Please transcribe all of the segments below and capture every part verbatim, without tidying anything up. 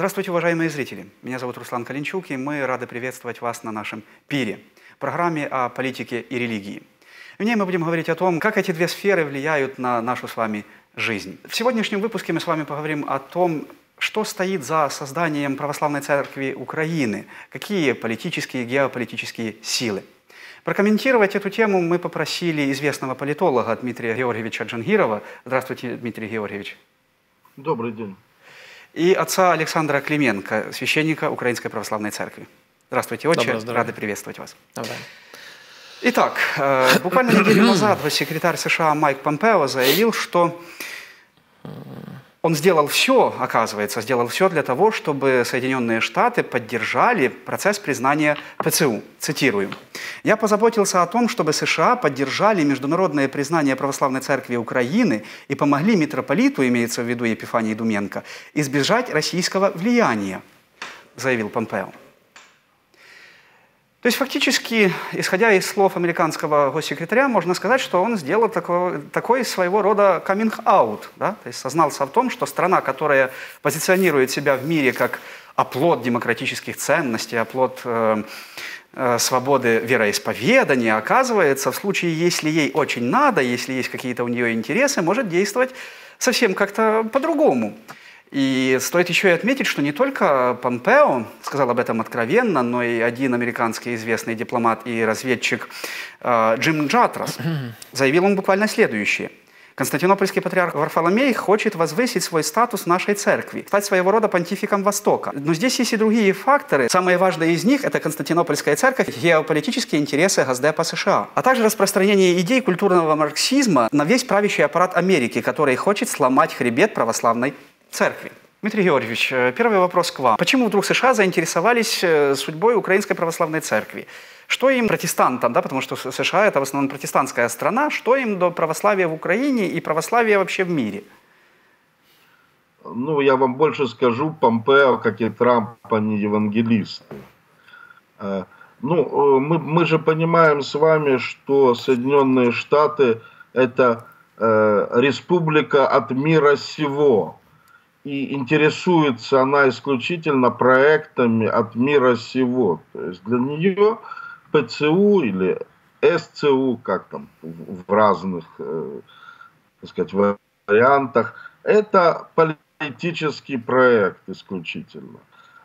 Здравствуйте, уважаемые зрители! Меня зовут Руслан Калинчук, и мы рады приветствовать вас на нашем «ПИРе» – программе о политике и религии. В ней мы будем говорить о том, как эти две сферы влияют на нашу с вами жизнь. В сегодняшнем выпуске мы с вами поговорим о том, что стоит за созданием Православной Церкви Украины, какие политические и геополитические силы. Прокомментировать эту тему мы попросили известного политолога Дмитрия Георгиевича Джангирова. Здравствуйте, Дмитрий Георгиевич. Добрый день. И отца Александра Клименко, священника Украинской Православной Церкви. Здравствуйте, отче. Рады приветствовать вас. Доброе. Итак, буквально неделю назад госсекретарь США Майк Помпео заявил, что он сделал все, оказывается, сделал все для того, чтобы Соединенные Штаты поддержали процесс признания ПЦУ. Цитирую. «Я позаботился о том, чтобы США поддержали международное признание Православной Церкви Украины и помогли митрополиту, имеется в виду Епифанию Думенко, избежать российского влияния», заявил Помпео. То есть фактически, исходя из слов американского госсекретаря, можно сказать, что он сделал такой, такой своего рода каминг-аут, да? То есть сознался в том, что страна, которая позиционирует себя в мире как оплот демократических ценностей, оплот э, э, свободы вероисповедания, оказывается, в случае, если ей очень надо, если есть какие-то у нее интересы, может действовать совсем как-то по-другому. И стоит еще и отметить, что не только Помпео сказал об этом откровенно, но и один американский известный дипломат и разведчик э, Джим Джатрас заявил он буквально следующее. «Константинопольский патриарх Варфоломей хочет возвысить свой статус нашей церкви, стать своего рода понтификом Востока. Но здесь есть и другие факторы. Самые важные из них – это Константинопольская церковь, геополитические интересы Госдепа США, а также распространение идей культурного марксизма на весь правящий аппарат Америки, который хочет сломать хребет православной церкви». Дмитрий Георгиевич, первый вопрос к вам. Почему вдруг США заинтересовались судьбой Украинской Православной Церкви? Что им, протестантам, да, потому что США это в основном протестантская страна, что им до православия в Украине и православия вообще в мире? Ну, я вам больше скажу, Помпео, как и Трамп, они евангелисты. Ну, мы, мы же понимаем с вами, что Соединенные Штаты это э, республика от мира сего. И интересуется она исключительно проектами от мира сего. То есть для нее ПЦУ или СЦУ, как там в разных, э, так сказать, вариантах, это политический проект исключительно,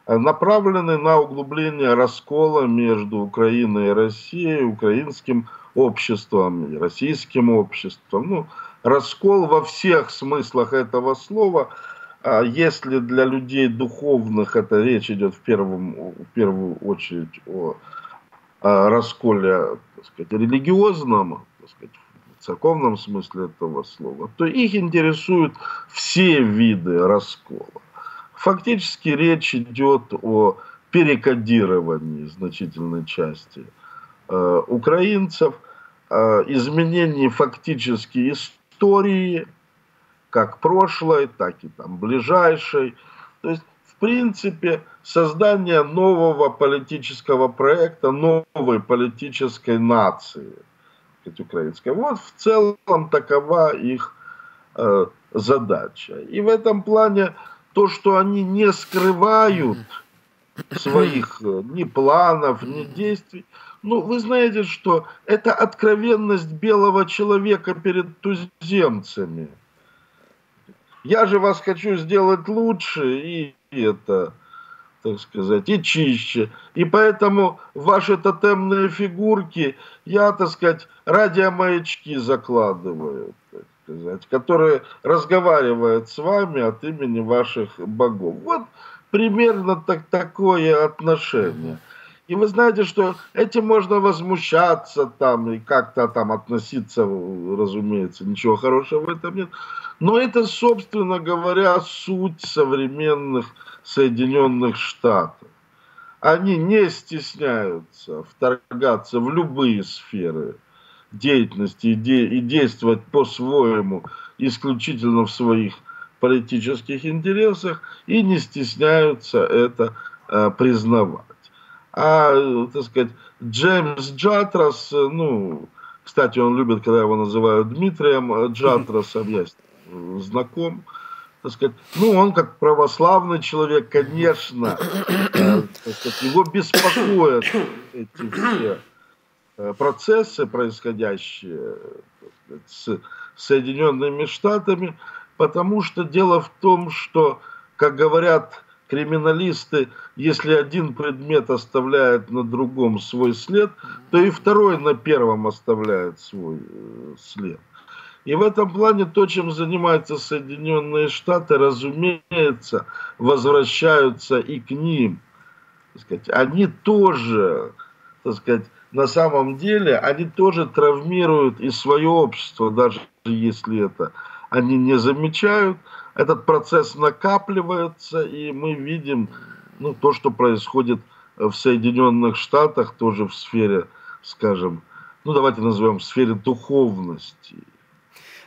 направленный на углубление раскола между Украиной и Россией, украинским обществом и российским обществом. Ну, раскол во всех смыслах этого слова. А если для людей духовных это речь идет в, первом, в первую очередь о, о расколе, так сказать, религиозном, так сказать, в церковном смысле этого слова, то их интересуют все виды раскола. Фактически речь идет о перекодировании значительной части э, украинцев, э, изменении фактически истории, как прошлой, так и там ближайшей. То есть, в принципе, создание нового политического проекта, новой политической нации украинской. Вот в целом такова их э, задача. И в этом плане то, что они не скрывают своих ни планов, ни действий. Ну, вы знаете, что это откровенность белого человека перед туземцами. Я же вас хочу сделать лучше и это, так сказать, и чище. И поэтому ваши тотемные фигурки, я, так сказать, радиомаячки закладываю, так сказать, которые разговаривают с вами от имени ваших богов. Вот примерно так, такое отношение. И вы знаете, что этим можно возмущаться там и как-то там относиться, разумеется, ничего хорошего в этом нет. Но это, собственно говоря, суть современных Соединенных Штатов. Они не стесняются вторгаться в любые сферы деятельности и, де- и действовать по-своему исключительно в своих политических интересах и не стесняются это э, признавать. А, так сказать, Джеймс Джатрас, ну, кстати, он любит, когда его называют Дмитрием Джатрасом, я знаком, так сказать, ну, он как православный человек, конечно, так сказать, его беспокоят эти все процессы, происходящие с Соединенными Штатами, потому что дело в том, что, как говорят криминалисты, если один предмет оставляет на другом свой след, то и второй на первом оставляет свой след. И в этом плане то, чем занимаются Соединенные Штаты, разумеется, возвращаются и к ним. Так сказать, они тоже, так сказать, на самом деле, они тоже травмируют и свое общество, даже если это они не замечают. Этот процесс накапливается, и мы видим, ну, то, что происходит в Соединенных Штатах, тоже в сфере, скажем, ну давайте назовем, в сфере духовности.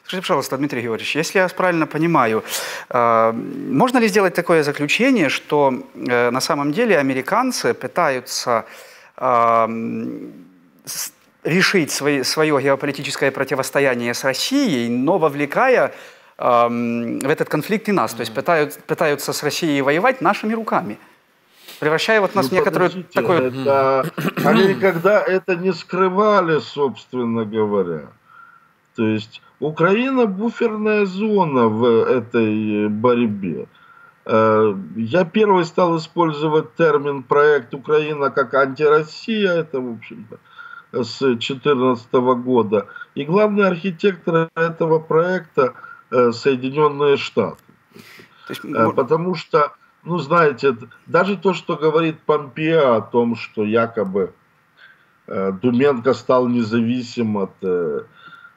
Скажите, пожалуйста, Дмитрий Георгиевич, если я вас правильно понимаю, можно ли сделать такое заключение, что на самом деле американцы пытаются решить свое геополитическое противостояние с Россией, но вовлекая в этот конфликт и нас, то есть пытают, пытаются с Россией воевать нашими руками, превращая вот нас ну, в некоторую такую... Это... Они никогда это не скрывали, собственно говоря. То есть Украина буферная зона в этой борьбе. Я первый стал использовать термин «проект Украина» как антироссия, это, в общем-то, с две тысячи четырнадцатого года. И главный архитектор этого проекта — Соединенные Штаты. Есть, потому что, ну знаете, даже то, что говорит Помпео о том, что якобы Думенко стал независим от,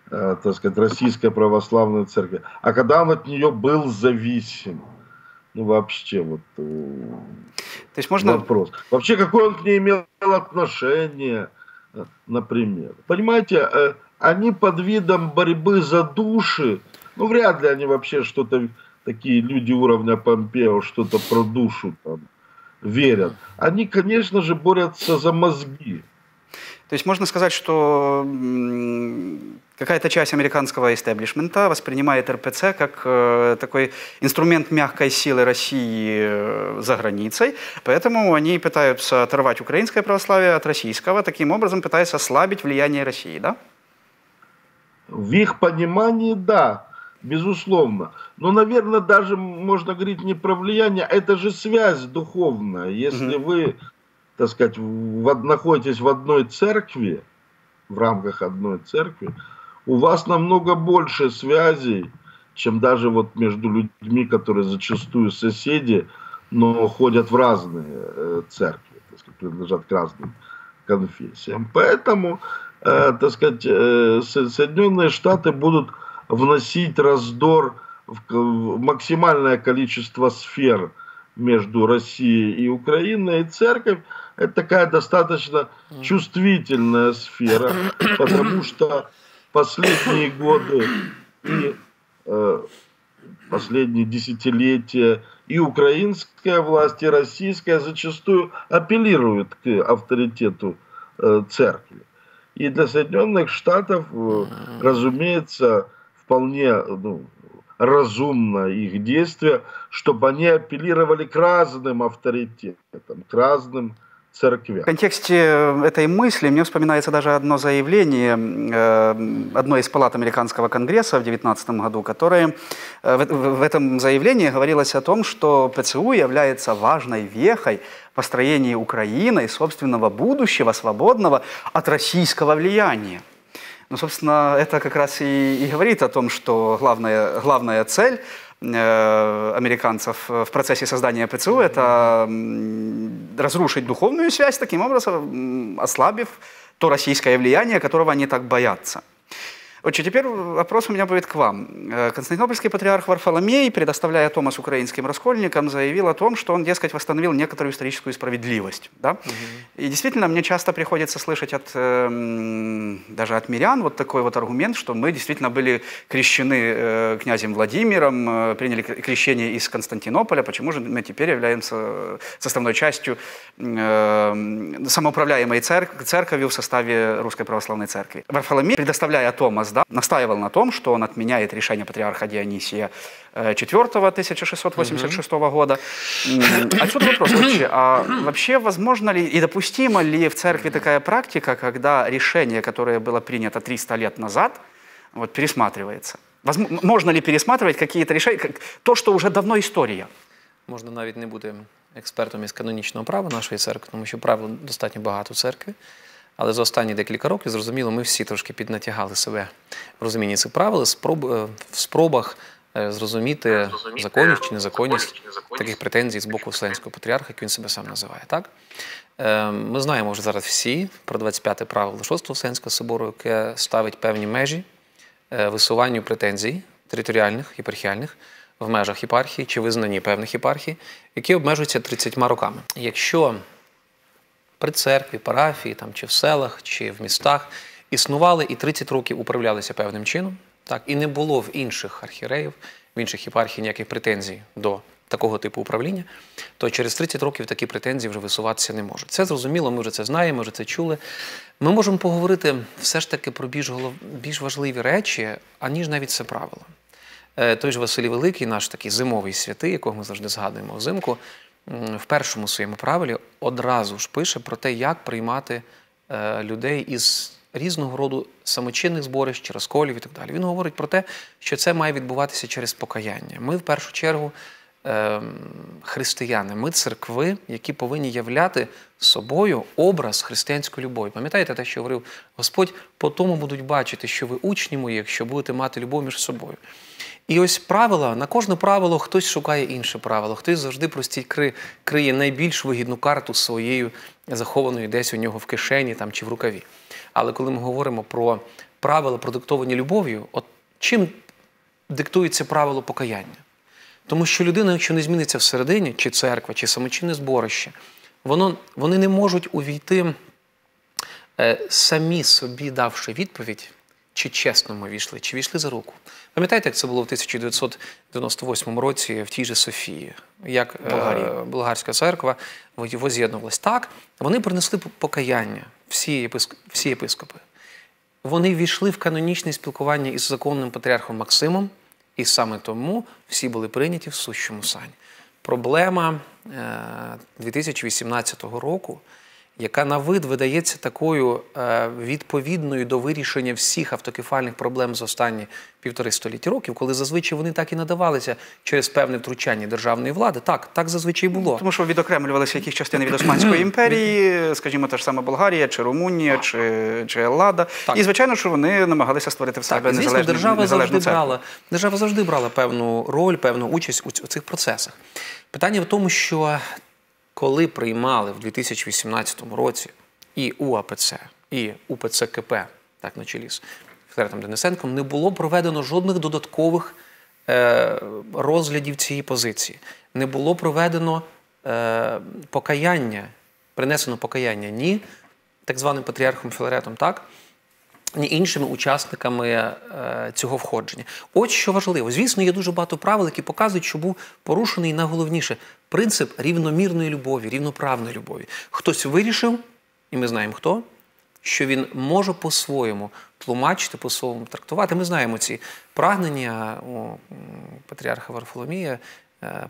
так сказать, Российской Православной Церкви, а когда он от нее был зависим, ну вообще вот то есть можно... вопрос. Вообще, какое он к ней имел отношение, например. Понимаете, они под видом борьбы за души. Ну, вряд ли они вообще что-то, такие люди уровня Помпео, что-то про душу там верят. Они, конечно же, борются за мозги. То есть можно сказать, что какая-то часть американского истеблишмента воспринимает РПЦ как э, такой инструмент мягкой силы России за границей, поэтому они пытаются оторвать украинское православие от российского, таким образом пытаясь ослабить влияние России, да? В их понимании, да. Безусловно. Но, наверное, даже можно говорить не про влияние, это же связь духовная. Если угу. вы, так сказать, в, находитесь в одной церкви, в рамках одной церкви, у вас намного больше связей, чем даже вот между людьми, которые зачастую соседи, но ходят в разные церкви, так сказать, принадлежат к разным конфессиям. Поэтому, э, так сказать, э, Соединенные Штаты будут вносить раздор в максимальное количество сфер между Россией и Украиной. И церковь — это такая достаточно чувствительная сфера, потому что последние годы и э, последние десятилетия и украинская власть, и российская зачастую апеллируют к авторитету э, церкви. И для Соединенных Штатов, э, разумеется, вполне ну, разумно их действие, чтобы они апеллировали к разным авторитетам, к разным церквям. В контексте этой мысли мне вспоминается даже одно заявление э, одной из палат американского конгресса в две тысячи девятнадцатом году, которое э, в, в этом заявлении говорилось о том, что ПЦУ является важной вехой в построении Украины и собственного будущего, свободного от российского влияния. Ну, собственно, это как раз и, и говорит о том, что главная, главная цель э, американцев в процессе создания ПЦУ – это э, разрушить духовную связь, таким образом ослабив то российское влияние, которого они так боятся. Отче, теперь вопрос у меня будет к вам. Константинопольский патриарх Варфоломей, предоставляя Томос украинским раскольникам, заявил о том, что он, дескать, восстановил некоторую историческую справедливость. Да? Угу. И действительно, мне часто приходится слышать от, даже от мирян вот такой вот аргумент, что мы действительно были крещены князем Владимиром, приняли крещение из Константинополя, почему же мы теперь являемся составной частью самоуправляемой церковью в составе Русской Православной Церкви. Варфоломей, предоставляя Томос Томос, да, настаивал на том, что он отменяет решение патриарха Дионисия четвёртого тысяча шестьсот восемьдесят шестого года. Отсюда вопрос вообще, а вообще возможно ли и допустима ли в церкви такая практика, когда решение, которое было принято триста лет назад, вот, пересматривается? Возможно, можно ли пересматривать какие-то решения, как, то, что вже давно історія? Можна навіть не бути експертом із канонічного права нашої церкви, тому що правил достатньо багато церкви. Але за останні декілька років, зрозуміло, ми всі трошки піднатягали себе в розумінні цих правил, в спробах зрозуміти законність чи незаконність таких претензій з боку Вселенського патріарха, як він себе сам називає. Так? Ми знаємо вже зараз всі про двадцять п'яте правило шостого Вселенського собору, яке ставить певні межі висуванню претензій територіальних, єпархіальних, в межах єпархії чи визнанні певних єпархій, які обмежуються тридцятьма роками. Якщо при церкві, парафії, там, чи в селах, чи в містах існували і тридцять років управлялися певним чином, так, і не було в інших архієреїв, в інших єпархій ніяких претензій до такого типу управління, то через тридцять років такі претензії вже висуватися не можуть. Це зрозуміло, ми вже це знаємо, ми вже це чули. Ми можемо поговорити все ж таки про більш, голов... більш важливі речі, аніж навіть це правило. Той же Василій Великий, наш такий зимовий святий, якого ми завжди згадуємо взимку, в першому своєму правилі одразу ж пише про те, як приймати людей із різного роду самочинних зборищ, розколів і так далі. Він говорить про те, що це має відбуватися через покаяння. Ми, в першу чергу, християни, ми церкви, які повинні являти собою образ християнської любові. Пам'ятаєте те, що говорив Господь? По тому будуть бачити, що ви учні мої, якщо будете мати любов між собою. І ось правила, на кожне правило хтось шукає інше правило, хтось завжди простій криє найбільш вигідну карту своєю захованою десь у нього в кишені там, чи в рукаві. Але коли ми говоримо про правила, продиктовані любов'ю, от чим диктується правило покаяння? Тому що людина, якщо не зміниться всередині, чи церква, чи самочинне зборище, воно, вони не можуть увійти, е, самі собі давши відповідь, чи чесно ми війшли, чи війшли за руку. Пам'ятаєте, як це було в тисяча дев'ятсот дев'яносто восьмому році в тій же Софії, як е, болгарська церква воз'єднувалась? Так, вони принесли покаяння, всі, єписк... всі єпископи. Вони війшли в канонічне спілкування із законним патріархом Максимом, і саме тому всі були прийняті в сущому сані. Проблема дві тисячі вісімнадцятого року, яка на вид видається такою відповідною до вирішення всіх автокефальних проблем за останні півтори століття років, коли зазвичай вони так і надавалися через певне втручання державної влади. Так, так зазвичай було. Тому що відокремлювалися якісь частини від Османської імперії, скажімо, та ж сама Болгарія, чи Румунія, чи, чи Еллада. І, звичайно, що вони намагалися створити в себе так, незалежну, звісно, держава незалежну завжди брала, держава завжди брала певну роль, певну участь у цих процесах. Питання в тому, що коли приймали в дві тисячі вісімнадцятому році і УАПЦ, і УПЦКП, так, на чолі з Філаретом Денисенком, не було проведено жодних додаткових е, розглядів цієї позиції. Не було проведено е, покаяння, принесено покаяння ні так званим патріархом Філаретом, так, ні іншими учасниками е, цього входження. От що важливо. Звісно, є дуже багато правил, які показують, що був порушений найголовніше принцип рівномірної любові, рівноправної любові. Хтось вирішив, і ми знаємо хто, що він може по-своєму тлумачити, по-своєму трактувати. Ми знаємо ці прагнення у патріарха Варфоломія е,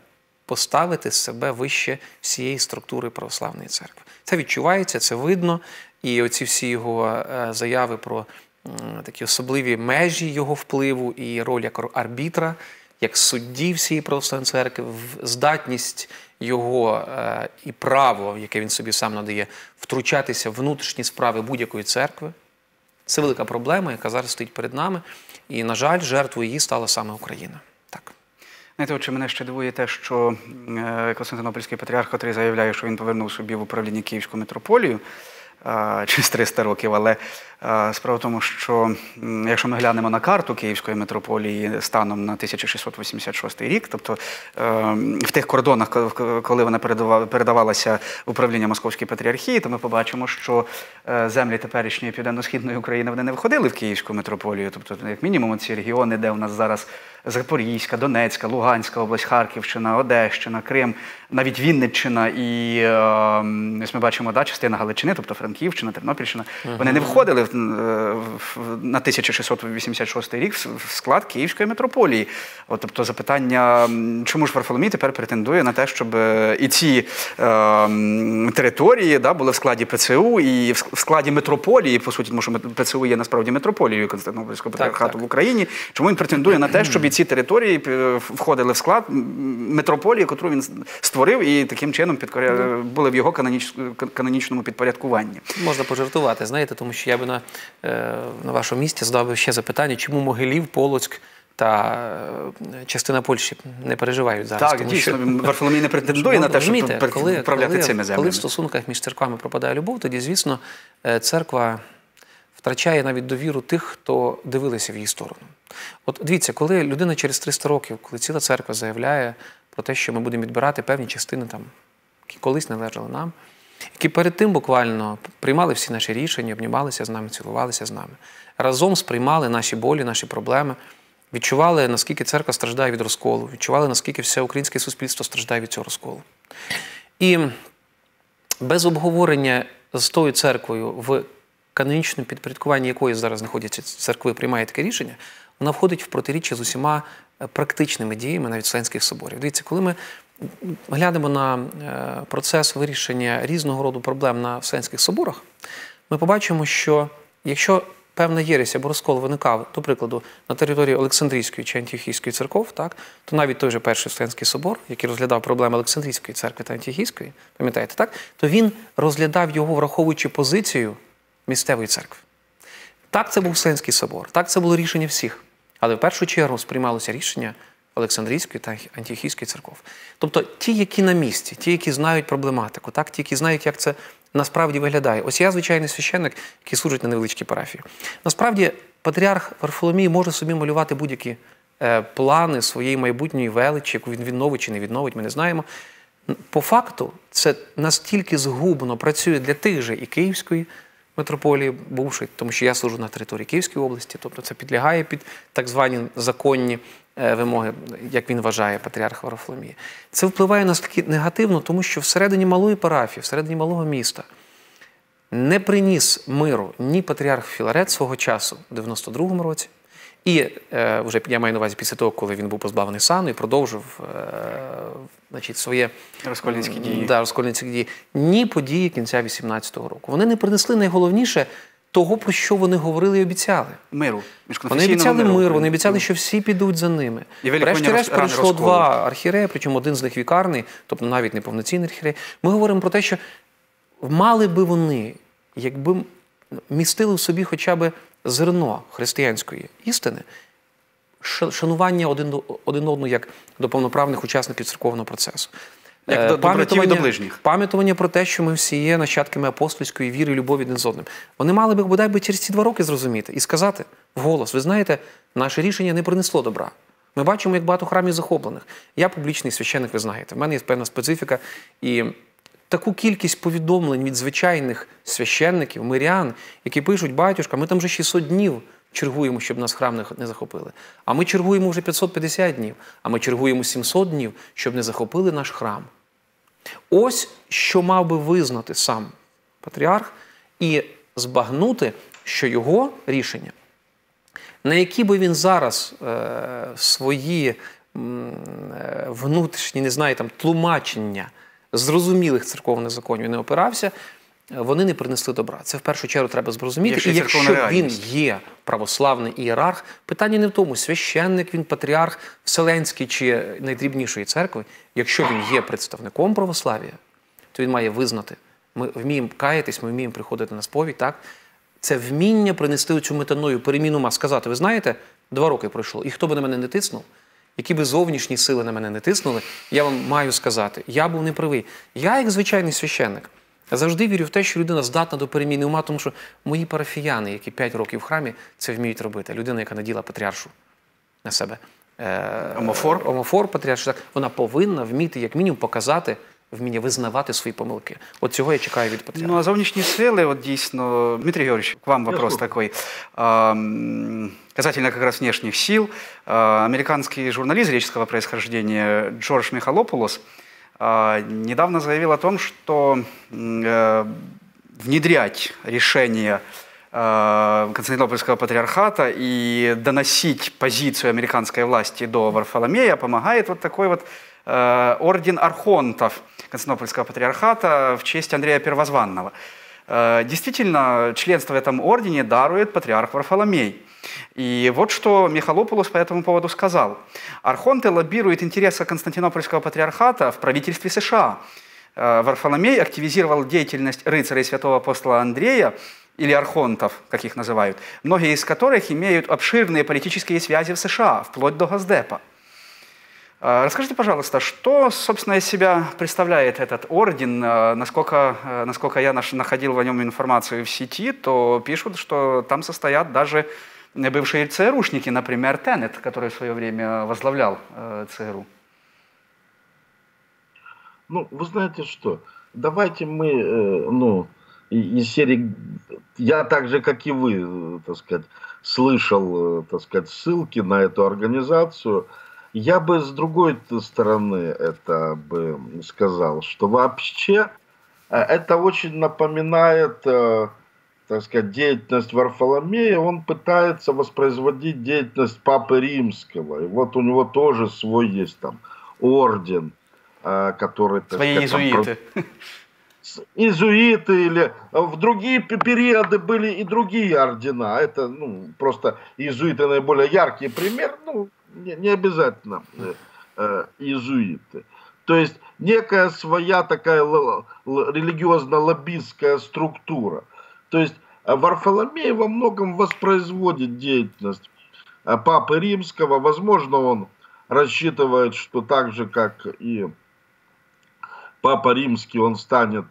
поставити себе вище всієї структури православної церкви. Це відчувається, це видно. І оці всі його заяви про такі особливі межі його впливу і роль як арбітра, як судді всієї православної церкви, здатність його і право, яке він собі сам надає, втручатися в внутрішні справи будь-якої церкви. Це велика проблема, яка зараз стоїть перед нами. І, на жаль, жертвою її стала саме Україна. Так. Знаєте, отже, мене ще дивує те, що Константинопольський патріарх, який заявляє, що він повернув собі в управління Київську митрополію, через триста років, але справа в тому, що якщо ми глянемо на карту Київської митрополії станом на тисяча шістсот вісімдесят шостий рік, тобто в тих кордонах, коли вона передавалася в управління Московської патріархії, то ми побачимо, що землі теперішньої Південно-Східної України вони не входили в Київську митрополію, тобто як мінімум ці регіони, де у нас зараз Запорізька, Донецька, Луганська область, Харківщина, Одещина, Крим, навіть Вінниччина і е, ось ми бачимо, да, частина Галичини, тобто Франківщина, Тернопільщина, угу. вони не входили в, в, на тисяча шістсот вісімдесят шостий рік в склад Київської митрополії. От, тобто запитання, чому ж Варфоломій тепер претендує на те, щоб і ці е, території, да, були в складі ПЦУ і в складі митрополії, по суті, тому що ПЦУ є насправді митрополією Константинопольського патріархату в Україні. Чому він претендує на те, щоб і ці території входили в склад митрополії, яку він створив, і таким чином підкоря... були в його каноніч... канонічному підпорядкуванні? Можна пожартувати, знаєте, тому що я би на, на вашому місці задав би ще запитання, чому Могилів, Полоцьк та частина Польщі не переживають зараз. Так, тому, дійсно, що... Варфоломій не претендує на те, щоб управляти коли, цими землями. Коли в стосунках між церквами пропадає любов, тоді, звісно, церква втрачає навіть довіру тих, хто дивилися в її сторону. От дивіться, коли людина через триста років, коли ціла церква заявляє про те, що ми будемо відбирати певні частини, там, які колись належали нам, які перед тим буквально приймали всі наші рішення, обнімалися з нами, цілувалися з нами, разом сприймали наші болі, наші проблеми, відчували, наскільки церква страждає від розколу, відчували, наскільки все українське суспільство страждає від цього розколу. І без обговорення з тою церквою, в канонічному підпорядкуванні якої зараз знаходяться церкви, приймає таке рішення, вона входить в протиріччя з усіма практичними діями навіть членських соборів. Дивіться, коли ми глянемо на процес вирішення різного роду проблем на членських соборах, ми побачимо, що якщо певна єресь або розкол виникав, до прикладу, на території Олександрійської чи Антіохійської церков, так, то навіть той же перший Вселенський собор, який розглядав проблеми Олександрійської церкви та Антіохійської, пам'ятаєте, так, то він розглядав його, враховуючи позицію місцевої церкви. Так, це був Вселенський собор, так, це було рішення всіх, але в першу чергу сприймалося рішення Олександрійської та Антіохійської церков. Тобто ті, які на місці, ті, які знають проблематику, так, ті, які знають, як це насправді виглядає. Ось я, звичайний священник, який служить на невеличкій парафії. Насправді, патріарх Варфоломій може собі малювати будь-які е, плани своєї майбутньої величі, яку він відновить чи не відновить, ми не знаємо. По факту, це настільки згубно працює для тих же і Київської митрополії, бувшої, тому що я служу на території Київської області, тобто це підлягає під так звані законні е, вимоги, як він вважає, патріарх Варфоломія. Це впливає настільки негативно, тому що всередині малої парафії, всередині малого міста не приніс миру ні патріарх Філарет свого часу в дев'яносто другому році, і е, вже, я маю на увазі, після того, коли він був позбавлений сану і продовжив е, значить, своє розкольницькі дії. Да, розкольницькі дії, ні події кінця вісімнадцятого року. Вони не принесли найголовніше того, про що вони говорили і обіцяли. Миру. Вони обіцяли миру, миру, вони обіцяли, що всі підуть за ними. Врешті-решт прийшло два архієрея, причому один з них вікарний, тобто навіть неповноцінний архієрей. Ми говоримо про те, що мали би вони, якби містили в собі хоча б зерно християнської істини, шанування один, один одного як до повноправних учасників церковного процесу. Як до братів і до ближніх. Пам'ятування про те, що ми всі є нащадками апостольської віри і любові один з одним. Вони мали би, бодай би, через ці два роки зрозуміти і сказати вголос: ви знаєте, наше рішення не принесло добра. Ми бачимо, як багато храмів захоплених. Я публічний священник, ви знаєте. В мене є певна специфіка, і таку кількість повідомлень від звичайних священників, мирян, які пишуть: батюшка, ми там вже шістсот днів чергуємо, щоб нас храм не захопили. А ми чергуємо вже п'ятсот п'ятдесят днів. А ми чергуємо сімсот днів, щоб не захопили наш храм. Ось що мав би визнати сам патріарх і збагнути, що його рішення, на які би він зараз е, свої е, внутрішні, не знаю, там, тлумачення зрозумілих церковних законів не опирався, вони не принесли добра. Це в першу чергу треба зрозуміти. І якщо він є православний ієрарх, питання не в тому, священник він, патріарх Вселенський чи найдрібнішої церкви. Якщо він є представником православ'я, то він має визнати: ми вміємо каятись, ми вміємо приходити на сповідь. Так? Це вміння принести цю метаною переміну ма, сказати: ви знаєте, два роки пройшло, і хто би на мене не тиснув, які би зовнішні сили на мене не тиснули, я вам маю сказати, я був неправий. Я, як звичайний священник, завжди вірю в те, що людина здатна до переміни ума, тому що мої парафіяни, які п'ять років в храмі, це вміють робити. Людина, яка наділа патріаршу на себе, Е, омофор, омофор патріаршу, так, вона повинна вміти, як мінімум, показати вміння визнавати свої помилки. От цього я чекаю від патріарха. Ну, а зовнішні сили, от дійсно, Дмитрий Георгиевич, к вам вопрос такой. Эм... Касательно как раз внешних сил, американский журналист греческого происхождения Джордж Михалопулос недавно заявил о том, что внедрять решение Константинопольского патриархата и доносить позицию американской власти до Варфоломея помогает вот такой вот орден архонтов Константинопольского патриархата в честь Андрея Первозванного. Действительно, членство в этом ордене дарует патриарх Варфоломей. И вот что Михалопулос по этому поводу сказал. «Архонты лоббируют интересы Константинопольского патриархата в правительстве США. Варфоломей активизировал деятельность рыцарей святого апостола Андрея, или архонтов, как их называют, многие из которых имеют обширные политические связи в США, вплоть до Госдепа». Расскажите, пожалуйста, что, собственно, из себя представляет этот орден? Насколько, насколько я находил в нем информацию в сети, то пишут, что там состоят даже бывшие ЦРУшники, например, Тенет, который в свое время возглавлял ЦРУ. Ну, вы знаете что, давайте мы, ну, из серии, я так же, как и вы, так сказать, слышал, так сказать, ссылки на эту организацию. Я бы с другой стороны это бы сказал, что вообще это очень напоминает, так сказать, деятельность Варфоломея. Он пытается воспроизводить деятельность Папы Римского. И вот у него тоже свой есть там орден, который... Свои так сказать, иезуиты. Там, изуиты или в другие периоды были и другие ордена. Это ну, просто иезуиты наиболее яркий пример. Ну, не, не обязательно э, иезуиты. То есть некая своя такая религиозно-лоббистская структура. То есть Варфоломей во многом воспроизводит деятельность Папы Римского. Возможно, он рассчитывает, что так же, как и Папа Римский, он станет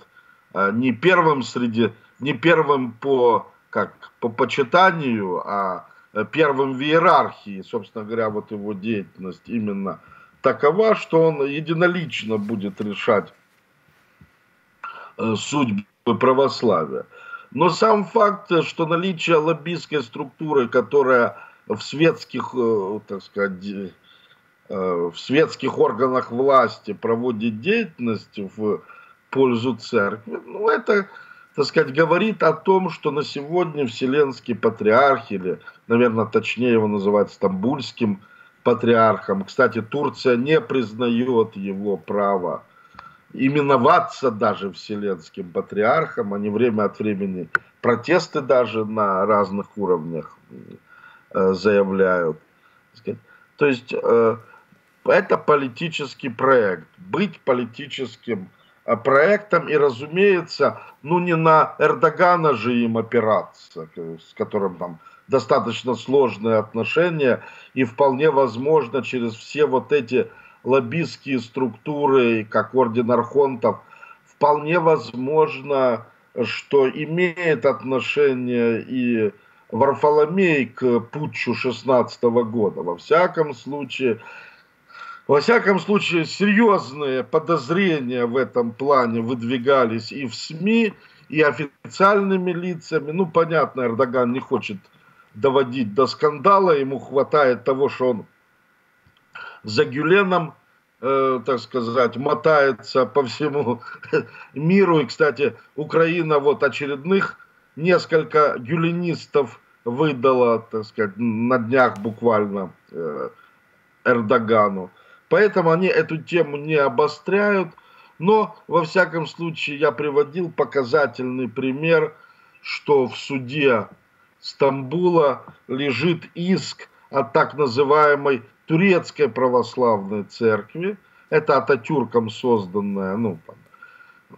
не первым среди, не первым по, как, по почитанию, а первым в иерархии. Собственно говоря, вот его деятельность именно такова, что он единолично будет решать судьбы православия. Но сам факт, что наличие лоббистской структуры, которая в светских, так сказать, в светских органах власти проводит деятельность в пользу церкви, ну, это, так сказать, говорит о том, что на сегодня Вселенский патриарх, или, наверное, точнее его называют Стамбульским патриархом, кстати, Турция не признает его право именоваться даже Вселенским патриархом, они время от времени протесты даже на разных уровнях заявляют. То есть... Это политический проект, быть политическим проектом и, разумеется, ну не на Эрдогана же им опираться, с которым там достаточно сложные отношения и вполне возможно через все вот эти лоббистские структуры, как орден архонтов, вполне возможно, что имеет отношение и Варфоломей к путчу шестнадцатого года, во всяком случае... Во всяком случае, серьезные подозрения в этом плане выдвигались и в СМИ, и официальными лицами. Ну, понятно, Эрдоган не хочет доводить до скандала, ему хватает того, что он за Гюленом, э, так сказать, мотается по всему миру. И, кстати, Украина вот очередных несколько гюленистов выдала, так сказать, на днях буквально э, Эрдогану. Поэтому они эту тему не обостряют, но, во всяком случае, я приводил показательный пример, что в суде Стамбула лежит иск от так называемой турецкой православной церкви, это Ататюрком созданная, ну,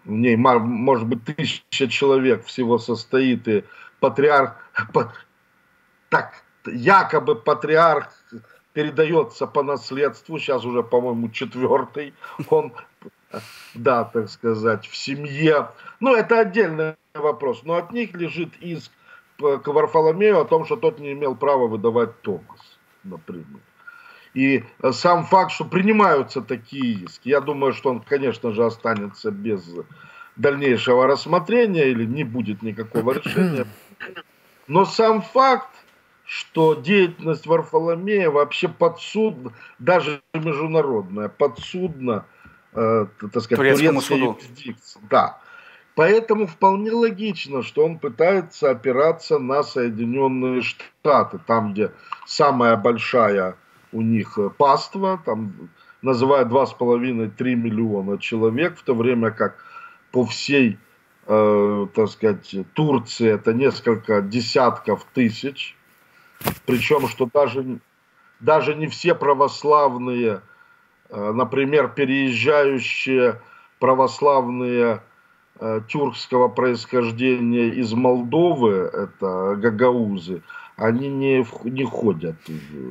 в ней, может быть, тысяча человек всего состоит, и патриарх, так, якобы патриарх, передается по наследству, сейчас уже, по-моему, четвертый, он, да, так сказать, в семье. Ну, это отдельный вопрос, но от них лежит иск к Варфоломею о том, что тот не имел права выдавать Томос, например. И сам факт, что принимаются такие иски, я думаю, что он, конечно же, останется без дальнейшего рассмотрения или не будет никакого решения. Но сам факт, что деятельность Варфоломея вообще подсудна, даже международная, подсудна э, так сказать, турецкой юрисдикции. Да. Поэтому вполне логично, что он пытается опираться на Соединенные Штаты, там, где самая большая у них паства, там называют два с половиной — три миллиона человек, в то время как по всей, э, так сказать, Турции это несколько десятков тысяч, причем что даже, даже не все православные, э, например, переезжающие православные тюркского происхождения из Молдовы, это гагаузы, они не, не ходят.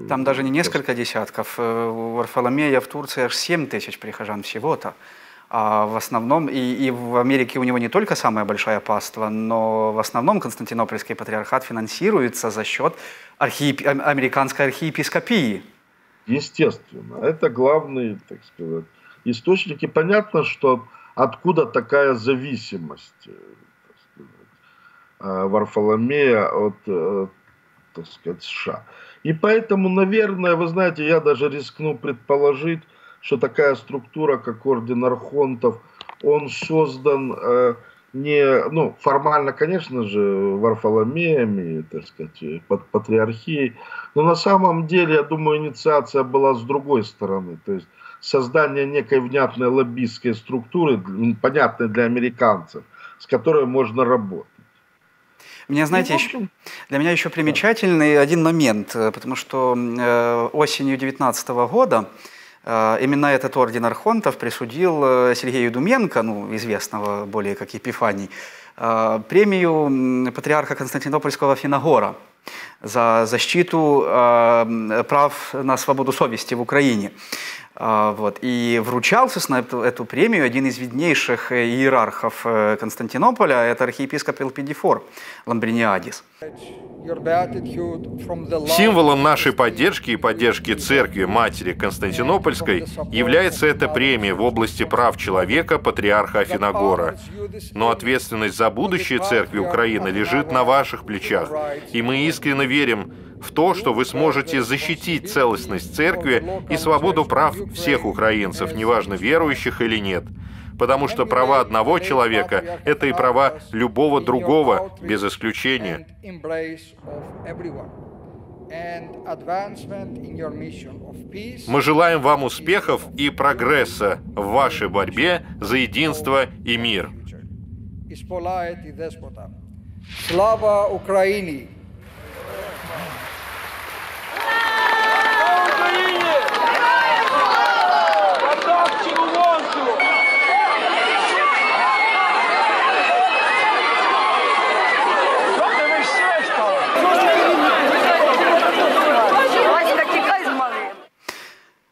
Там даже не несколько десятков. У Варфоломея в Турции аж семь тысяч прихожан всего-то. А в основном, и, и в Америке у него не только самая большая паства, но в основном Константинопольский патриархат финансируется за счет архиеп... американской архиепископии. Естественно. Это главные, так сказать, источники. Понятно, что откуда такая зависимость, так сказать, Варфоломея от, так сказать, США. И поэтому, наверное, вы знаете, я даже рискну предположить, что такая структура, как орден архонтов, он создан не, ну, формально, конечно же, Варфоломеями, так сказать, под патриархией, но на самом деле, я думаю, инициация была с другой стороны, то есть создание некой внятной лоббистской структуры, понятной для американцев, с которой можно работать. Меня, знаете, еще, для меня еще примечательный один момент, потому что э, осенью две тысячи девятнадцатого года э, именно этот орден архонтов присудил Сергею Думенко, ну, известного более как Епифаний, э, премию патриарха Константинопольского Финогора за защиту э, прав на свободу совести в Украине. Э, вот. И вручался на эту, эту премию один из виднейших иерархов Константинополя, это архиепископ Элпидофор Ламбриниадис. Символом нашей поддержки и поддержки Церкви Матери Константинопольской является эта премия в области прав человека патриарха Афиногора. Но ответственность за будущее Церкви Украины лежит на ваших плечах, и мы искренне верим в то, что вы сможете защитить целостность Церкви и свободу прав всех украинцев, неважно, верующих или нет. Потому что права одного человека – это и права любого другого, без исключения. Мы желаем вам успехов и прогресса в вашей борьбе за единство и мир. Слава Украине!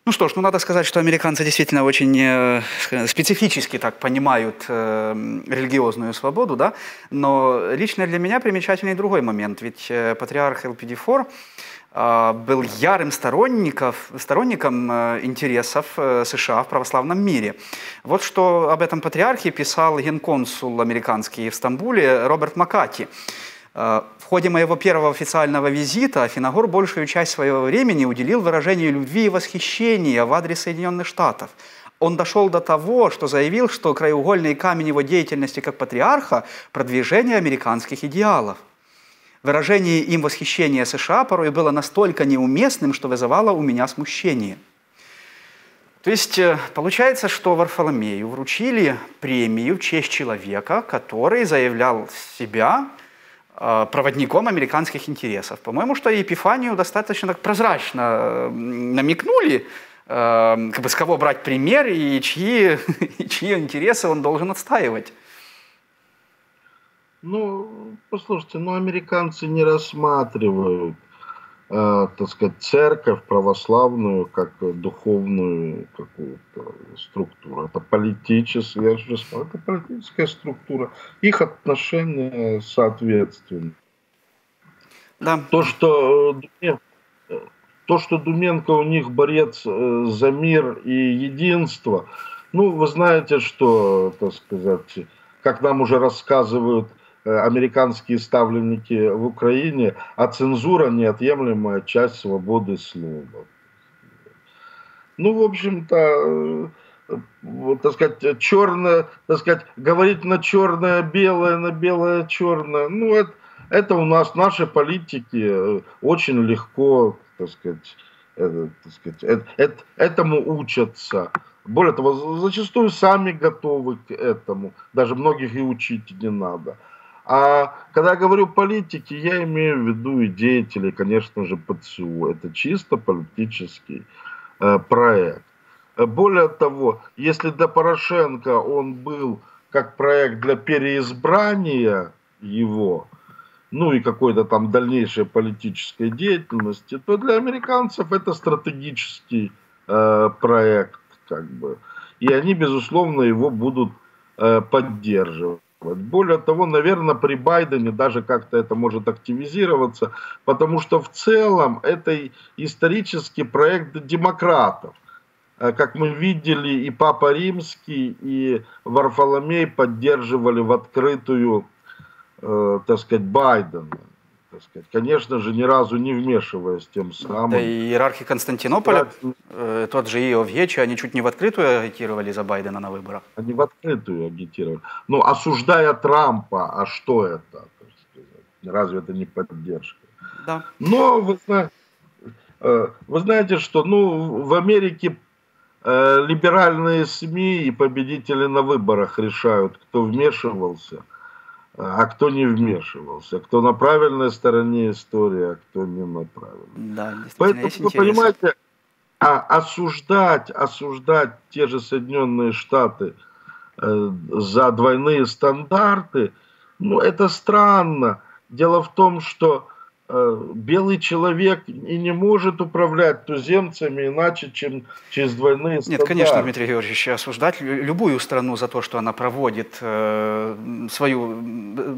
Ну что ж, ну надо сказать, что американцы действительно очень э, специфически так понимают э, религиозную свободу, да? Но лично для меня примечательный другой момент, ведь э, патриарх Элпидофор э, был ярым сторонников, сторонником э, интересов э, США в православном мире. Вот что об этом патриархе писал генконсул американский в Стамбуле Роберт Маккати. В ходе моего первого официального визита Афиногор большую часть своего времени уделил выражению любви и восхищения в адрес Соединенных Штатов. Он дошел до того, что заявил, что краеугольный камень его деятельности как патриарха – продвижение американских идеалов. Выражение им восхищения США порой было настолько неуместным, что вызывало у меня смущение. То есть получается, что Варфоломею вручили премию в честь человека, который заявлял себя проводником американских интересов. По-моему, что Епифанию достаточно так прозрачно намекнули, как бы с кого брать пример и чьи, и чьи интересы он должен отстаивать. Ну, послушайте, ну, американцы не рассматривают, э, так сказать, церковь православную как духовную какую-то структуру. Это политическая, я сказал, это политическая структура. Их отношения соответственно. Да. То, что, то, что Думенко у них борец за мир и единство, ну, вы знаете, что, так сказать, как нам уже рассказывают американские ставленники в Украине, а цензура – неотъемлемая часть свободы слова. Ну, в общем-то, так сказать, черное, так сказать, говорить на черное, белое, на белое, черное. Ну, это, это у нас, наши политики очень легко, так сказать, это, так сказать это, это, этому учатся. Более того, зачастую сами готовы к этому. Даже многих и учить не надо. А когда я говорю политики, я имею в виду и деятелей, конечно же, ПЦУ. Это чисто политический э, проект. Более того, если до Порошенко он был как проект для переизбрания его, ну и какой-то там дальнейшей политической деятельности, то для американцев это стратегический э, проект, как бы. И они, безусловно, его будут э, поддерживать. Более того, наверное, при Байдене даже как-то это может активизироваться, потому что в целом это исторический проект демократов. Как мы видели, и Папа Римский, и Варфоломей поддерживали в открытую, э, так сказать, Байдена. Так сказать. Конечно же, ни разу не вмешиваясь тем самым. Да и иерархи Константинополя, э, тот же Иов Гечи, они чуть не в открытую агитировали за Байдена на выборах. Они в открытую агитировали. Ну, осуждая Трампа, а что это? Разве это не поддержка? Да. Но вы, э, вы знаете, что ну, в Америке э, либеральные СМИ и победители на выборах решают, кто вмешивался, а кто не вмешивался, кто на правильной стороне истории, а кто не на правильной. Да, поэтому, вы интересно. Понимаете, а осуждать, осуждать те же Соединенные Штаты э, за двойные стандарты, ну это странно. Дело в том, что э, белый человек и не может управлять туземцами иначе, чем через двойные стандарты. Нет, конечно, Дмитрий Георгиевич, осуждать любую страну за то, что она проводит э, свою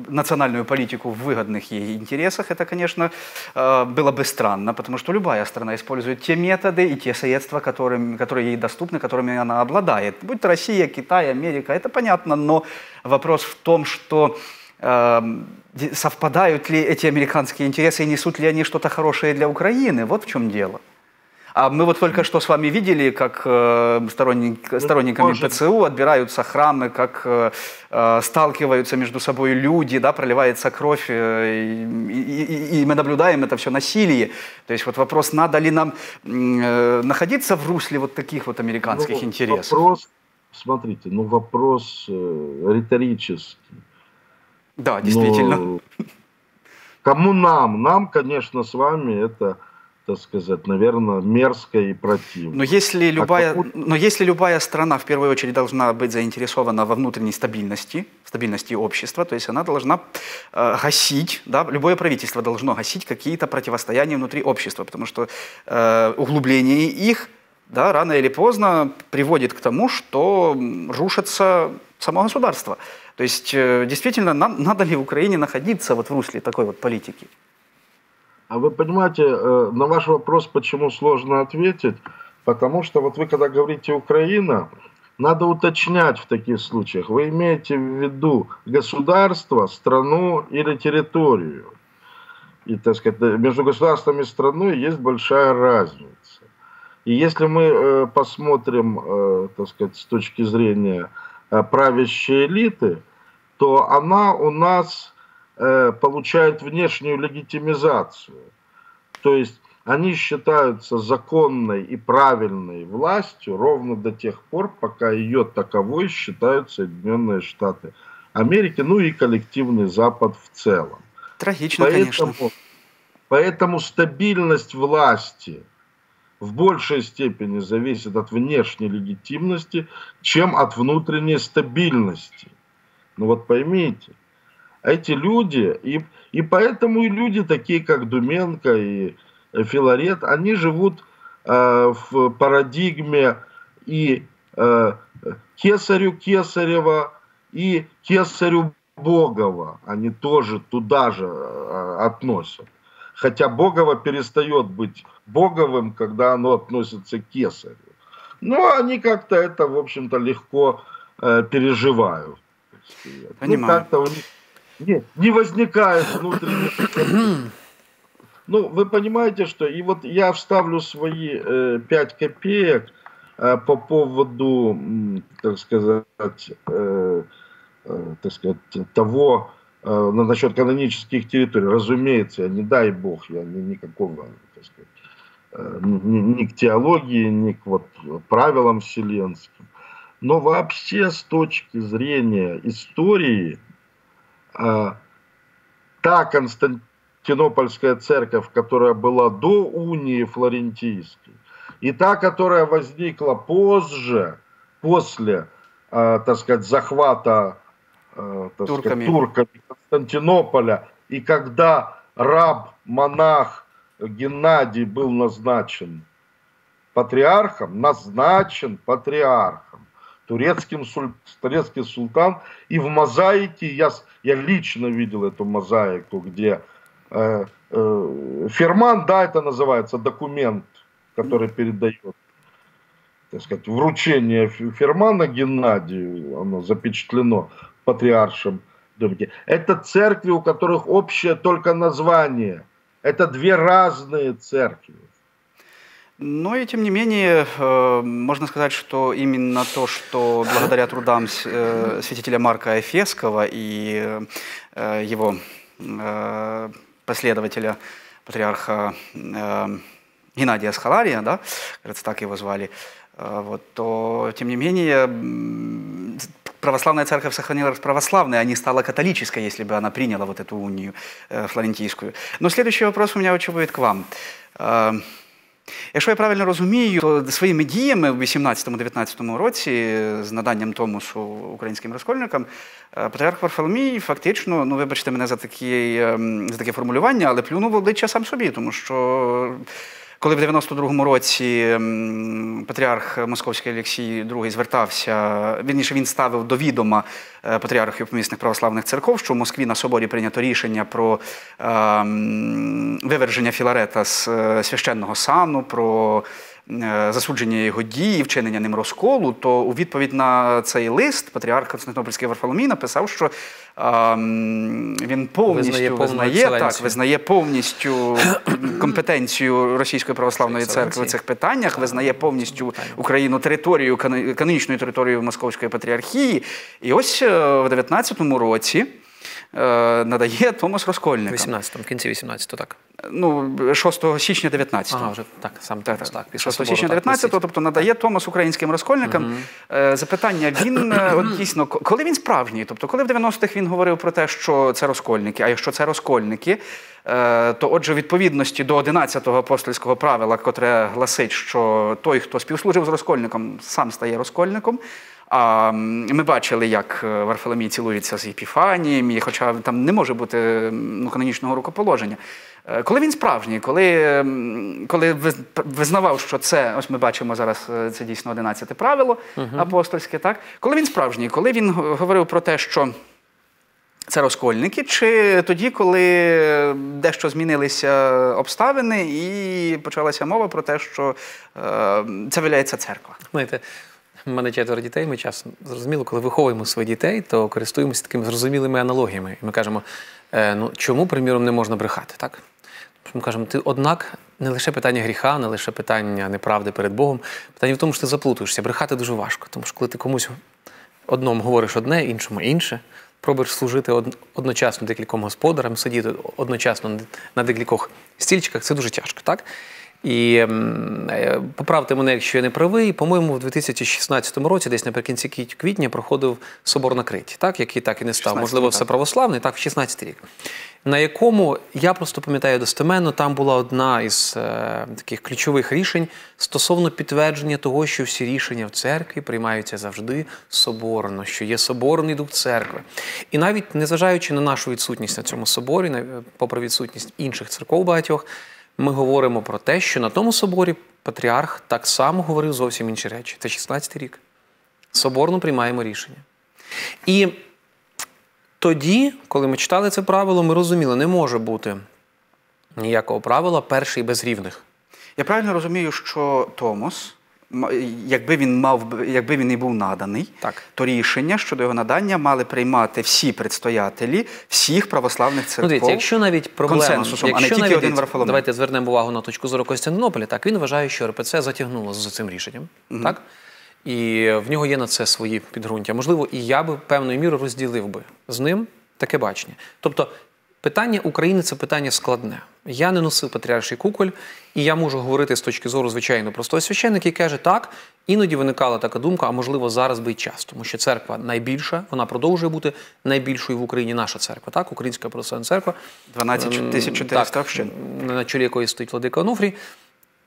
национальную политику в выгодных ей интересах, это, конечно, было бы странно, потому что любая страна использует те методы и те средства, которым, которые ей доступны, которыми она обладает. Будь то Россия, Китай, Америка, это понятно, но вопрос в том, что э, совпадают ли эти американские интересы и несут ли они что-то хорошее для Украины, вот в чем дело. А мы вот только что с вами видели, как э, сторонник, сторонниками ПЦУ отбираются храмы, как э, сталкиваются между собой люди, да, проливается кровь, э, и, и, и мы наблюдаем это все насилие. То есть вот вопрос, надо ли нам э, находиться в русле вот таких вот американских ну, интересов? Вопрос, смотрите, ну вопрос э, риторический. Да, действительно. Но кому нам? Нам, конечно, с вами это... так сказать, наверное, мерзко и противно. Но если, любая, а но если любая страна в первую очередь должна быть заинтересована во внутренней стабильности, стабильности общества, то есть она должна э, гасить, да, любое правительство должно гасить какие-то противостояния внутри общества, потому что э, углубление их, да, рано или поздно приводит к тому, что рушится само государство. То есть э, действительно, нам, надо ли в Украине находиться вот в русле такой вот политики? А вы понимаете, на ваш вопрос, почему сложно ответить, потому что вот вы когда говорите «Украина», надо уточнять в таких случаях. Вы имеете в виду государство, страну или территорию. И, так сказать, между государством и страной есть большая разница. И если мы посмотрим, так сказать, с точки зрения правящей элиты, то она у нас... получают внешнюю легитимизацию. То есть они считаются законной и правильной властью ровно до тех пор, пока ее таковой считают Соединенные Штаты Америки, ну и коллективный Запад в целом. Трагично, поэтому, конечно. Поэтому стабильность власти в большей степени зависит от внешней легитимности, чем от внутренней стабильности. Ну вот поймите. Эти люди, и, и поэтому и люди, такие как Думенко и Филарет, они живут э, в парадигме и э, кесарю Кесарева, и кесарю Богова. Они тоже туда же э, относят. Хотя Богово перестает быть Боговым, когда оно относится к кесарю. Но они как-то это, в общем-то, легко э, переживают. Понимаю. Ну, Нет, не возникает внутреннего. Ну, вы понимаете, что... И вот я вставлю свои э, пять копеек, по поводу, так сказать, так сказать того, насчет канонических территорий, разумеется, не дай бог, я никакого, так сказать, ни к теологии, ни к вот правилам вселенским. Но вообще с точки зрения истории, та Константинопольская церковь, которая была до унии флорентийской, и та, которая возникла позже, после, так сказать, захвата турками. Сказать, турками Константинополя, и когда раб-монах Геннадий был назначен патриархом, назначен патриархом, турецким, турецкий султан, и в мозаике, я, я лично видел эту мозаику, где э, э, ферман, да, это называется документ, который передает, так сказать, вручение фермана Геннадию, оно запечатлено в патриаршем доме. Это церкви, у которых общее только название. Это две разные церкви. Ну и тем не менее, можно сказать, что именно то, что благодаря трудам святителя Марка Ефесского и его последователя, патриарха Геннадия Схолария, да, кажется, так его звали, вот, то, тем не менее, православная церковь сохранилась православной, а не стала католической, если бы она приняла вот эту унию флорентийскую. Но следующий вопрос у меня очень будет к вам. Якщо я правильно розумію, то своїми діями в вісімнадцятому-дев'ятнадцятому році з наданням Томосу українським розкольникам патріарх Варфоломій фактично, ну вибачте мене за такі, за таке формулювання, але плюнув в обличчя сам собі, тому що коли в дев'яносто другому році патріарх Московський Олексій другий звертався, вірніше, він ставив до відома патріархів помісних православних церков, що в Москві на соборі прийнято рішення про е, виверження Філарета з священного сану, про засудження його дії, вчинення ним розколу, то у відповідь на цей лист патріарх Константинопольський Варфоломій написав, що е, він повністю визнає, так, визнає повністю компетенцію Російської православної церкви в цих питаннях, визнає повністю Україну територію, канонічною територією Московської патріархії. І ось в дев'ятнадцятому році надає Томос розкольникам. вісімнадцятому, в кінці вісімнадцятого, так. Ну, шостого січня дев'ятнадцятого. А, вже так, сам так, так. шостого січня дев'ятнадцятого, тобто надає Томос українським розкольникам. Угу. Запитання, він, от дійсно, коли він справжній? Тобто, коли в дев'яностих він говорив про те, що це розкольники, а якщо це розкольники, то, отже, в відповідності до одинадцятого апостольського правила, котре гласить, що той, хто співслужив з розкольником, сам стає розкольником. А ми бачили, як Варфоломій цілується з Епіфанієм, і хоча там не може бути, ну, канонічного рукоположення. Коли він справжній, коли, коли визнавав, що це, ось ми бачимо зараз, це дійсно одинадцяте правило апостольське, так? Коли він справжній, коли він говорив про те, що це розкольники, чи тоді, коли дещо змінилися обставини і почалася мова про те, що це виявляється церква? Знаєте, у мене четверо дітей, ми часом, зрозуміло, коли виховуємо своїх дітей, то користуємося такими зрозумілими аналогіями. І ми кажемо, ну, чому, приміром, не можна брехати, так? Ми кажемо, ти, однак, не лише питання гріха, не лише питання неправди перед Богом, питання в тому, що ти заплутуєшся. Брехати дуже важко, тому що коли ти комусь одному говориш одне, іншому інше, пробуєш служити одночасно декільком господарам, сидіти одночасно на декількох стільчиках, це дуже тяжко, так? І поправте мене, якщо я не правий, по-моєму, в дві тисячі шістнадцятому році, десь наприкінці квітня, проходив собор на Криті, так, який так і не став, можливо, все православний, так, в шістнадцятий рік, на якому, я просто пам'ятаю достеменно, там була одна із е, таких ключових рішень стосовно підтвердження того, що всі рішення в церкві приймаються завжди соборно, що є соборний дух церкви. І навіть, незважаючи на нашу відсутність на цьому соборі, попри відсутність інших церков багатьох, ми говоримо про те, що на тому соборі патріарх так само говорив зовсім інші речі. Це шістнадцятий рік. Соборно приймаємо рішення. І тоді, коли ми читали це правило, ми розуміли, не може бути ніякого правила перший без рівних. Я правильно розумію, що Томос якби він мав, якби він і був наданий, так, то рішення щодо його надання мали приймати всі предстоятелі всіх православних церков. Ну, дивіться, якщо навіть проблема, якщо а не тільки навіть, один Варфоломей. Давайте звернемо увагу на точку зору Константинополя. Так, він вважає, що РПЦ затягнуло за цим рішенням, mm-hmm. так? І в нього є на це свої підґрунтя. Можливо, і я би певною мірою розділив би з ним таке бачення. Тобто, питання України – це питання складне. Я не носив патріарший куколь, і я можу говорити з точки зору, звичайно, простого священника, який каже, так, іноді виникала така думка, а можливо зараз би і час, тому що церква найбільша, вона продовжує бути найбільшою в Україні, наша церква, так, Українська православна церква. дванадцять тисяч чотириста общин. На чолі якої стоїть владика Онуфрій.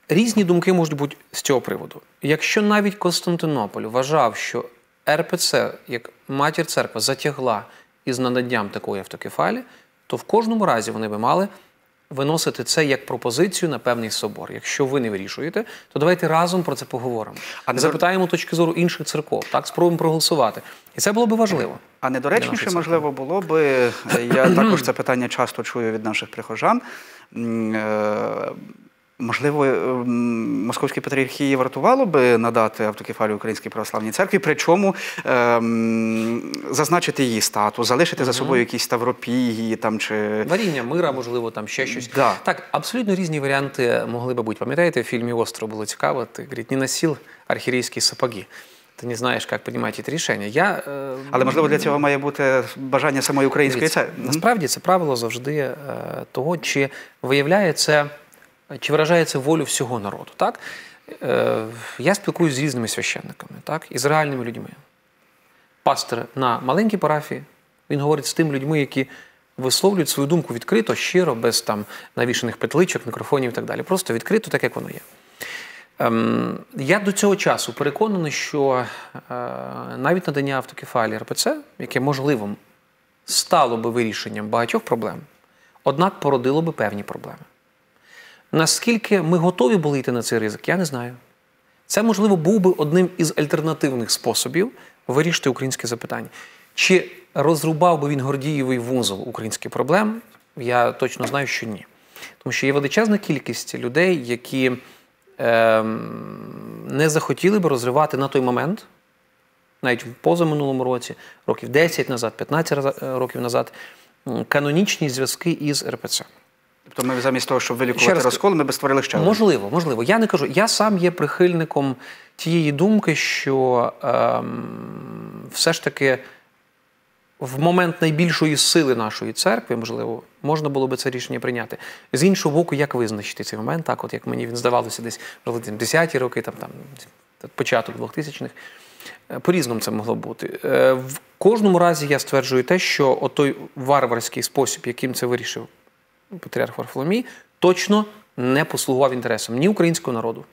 Різні думки можуть бути з цього приводу. Якщо навіть Константинополь вважав, що РПЦ, як матір церква, затягла із наданням такої автокефалі, то в кожному разі вони би мали виносити це як пропозицію на певний собор. Якщо ви не вирішуєте, то давайте разом про це поговоримо. А не запитаємо точки зору інших церков, так, спробуємо проголосувати. І це було б важливо. А недоречніше, можливо, було б, я також це питання часто чую від наших прихожан, можливо, Московській патріархії вартувало би надати автокефалію Українській православній церкві, причому ем, зазначити її статус, залишити угу. за собою якісь ставропігії там, чи... Варіння мира, можливо, там ще щось. Да. Так, абсолютно різні варіанти могли би бути. Пам'ятаєте, в фільмі «Остро» було цікаво, ти, говорить, не носив архірейські сапоги. Ти не знаєш, як приймати це рішення. Я, е... Але, можливо, для цього має бути бажання самої української церкви. Насправді, це правило завжди е, того, чи виявляє це... Чи виражається волю всього народу, так? Е, я спілкуюся з різними священниками, так? І з реальними людьми. Пастор на маленькій парафії, він говорить з тими людьми, які висловлюють свою думку відкрито, щиро, без там навішаних петличок, мікрофонів і так далі. Просто відкрито, так як воно є. Е, я до цього часу переконаний, що е, навіть надання автокефалії РПЦ, яке, можливо, стало би вирішенням багатьох проблем, однак породило би певні проблеми. Наскільки ми готові були йти на цей ризик, я не знаю. Це, можливо, був би одним із альтернативних способів вирішити українське запитання. Чи розрубав би він Гордієвий вузол українських проблем? Я точно знаю, що ні. Тому що є величезна кількість людей, які е, не захотіли би розривати на той момент, навіть в позаминулому році, років десять назад, п'ятнадцять років назад, канонічні зв'язки із РПЦ. Тобто ми замість того, щоб вилікувати розкол, ми би створили ще один. Можливо, можливо. Я не кажу. Я сам є прихильником тієї думки, що ем, все ж таки в момент найбільшої сили нашої церкви, можливо, можна було би це рішення прийняти. З іншого боку, як визначити цей момент? Так, от як мені він здавалося десь в десяті роки, там, там, початок двохтисячних. По-різному це могло бути. Е, в кожному разі я стверджую те, що отой варварський спосіб, яким це вирішив патріарх Варфоломій, точно не послугував інтересам ні українського народу,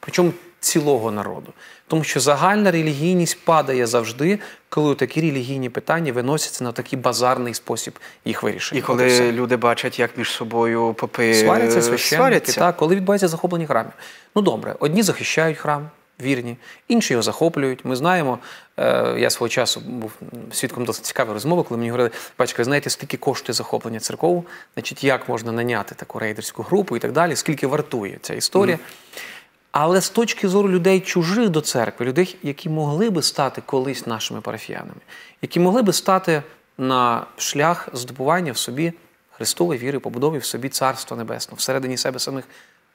причому цілого народу. Тому що загальна релігійність падає завжди, коли такі релігійні питання виносяться на такий базарний спосіб їх вирішення. І коли От, люди бачать, як між собою попи сваряться, священники, так, коли відбувається захоплення храмів. Ну добре, одні захищають храм, вірні, інші його захоплюють. Ми знаємо, е, я свого часу був свідком досить цікавої розмови, коли мені говорили, бачите, ви знаєте, скільки коштує захоплення церков, значить, як можна наняти таку рейдерську групу і так далі, скільки вартує ця історія. Mm-hmm. Але з точки зору людей чужих до церкви, людей, які могли би стати колись нашими парафіянами, які могли би стати на шлях здобування в собі Христової віри, побудови в собі Царства Небесного, всередині себе самих,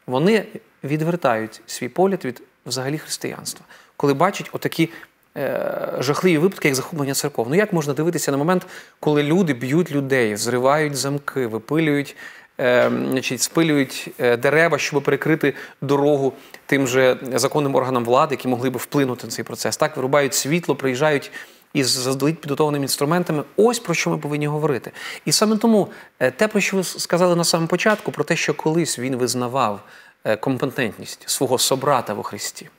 вони відвертають свій погляд від взагалі християнства, коли бачать отакі е, жахливі випадки, як захоплення церков. Ну як можна дивитися на момент, коли люди б'ють людей, зривають замки, випилюють, е, значить, спилюють дерева, щоб перекрити дорогу тим же законним органам влади, які могли би вплинути на цей процес. Так, вирубають світло, приїжджають із заздалегідь підготовленими інструментами. Ось про що ми повинні говорити. І саме тому те, про що ви сказали на самому початку, про те, що колись він визнавав компетентність свого собрата во Христі.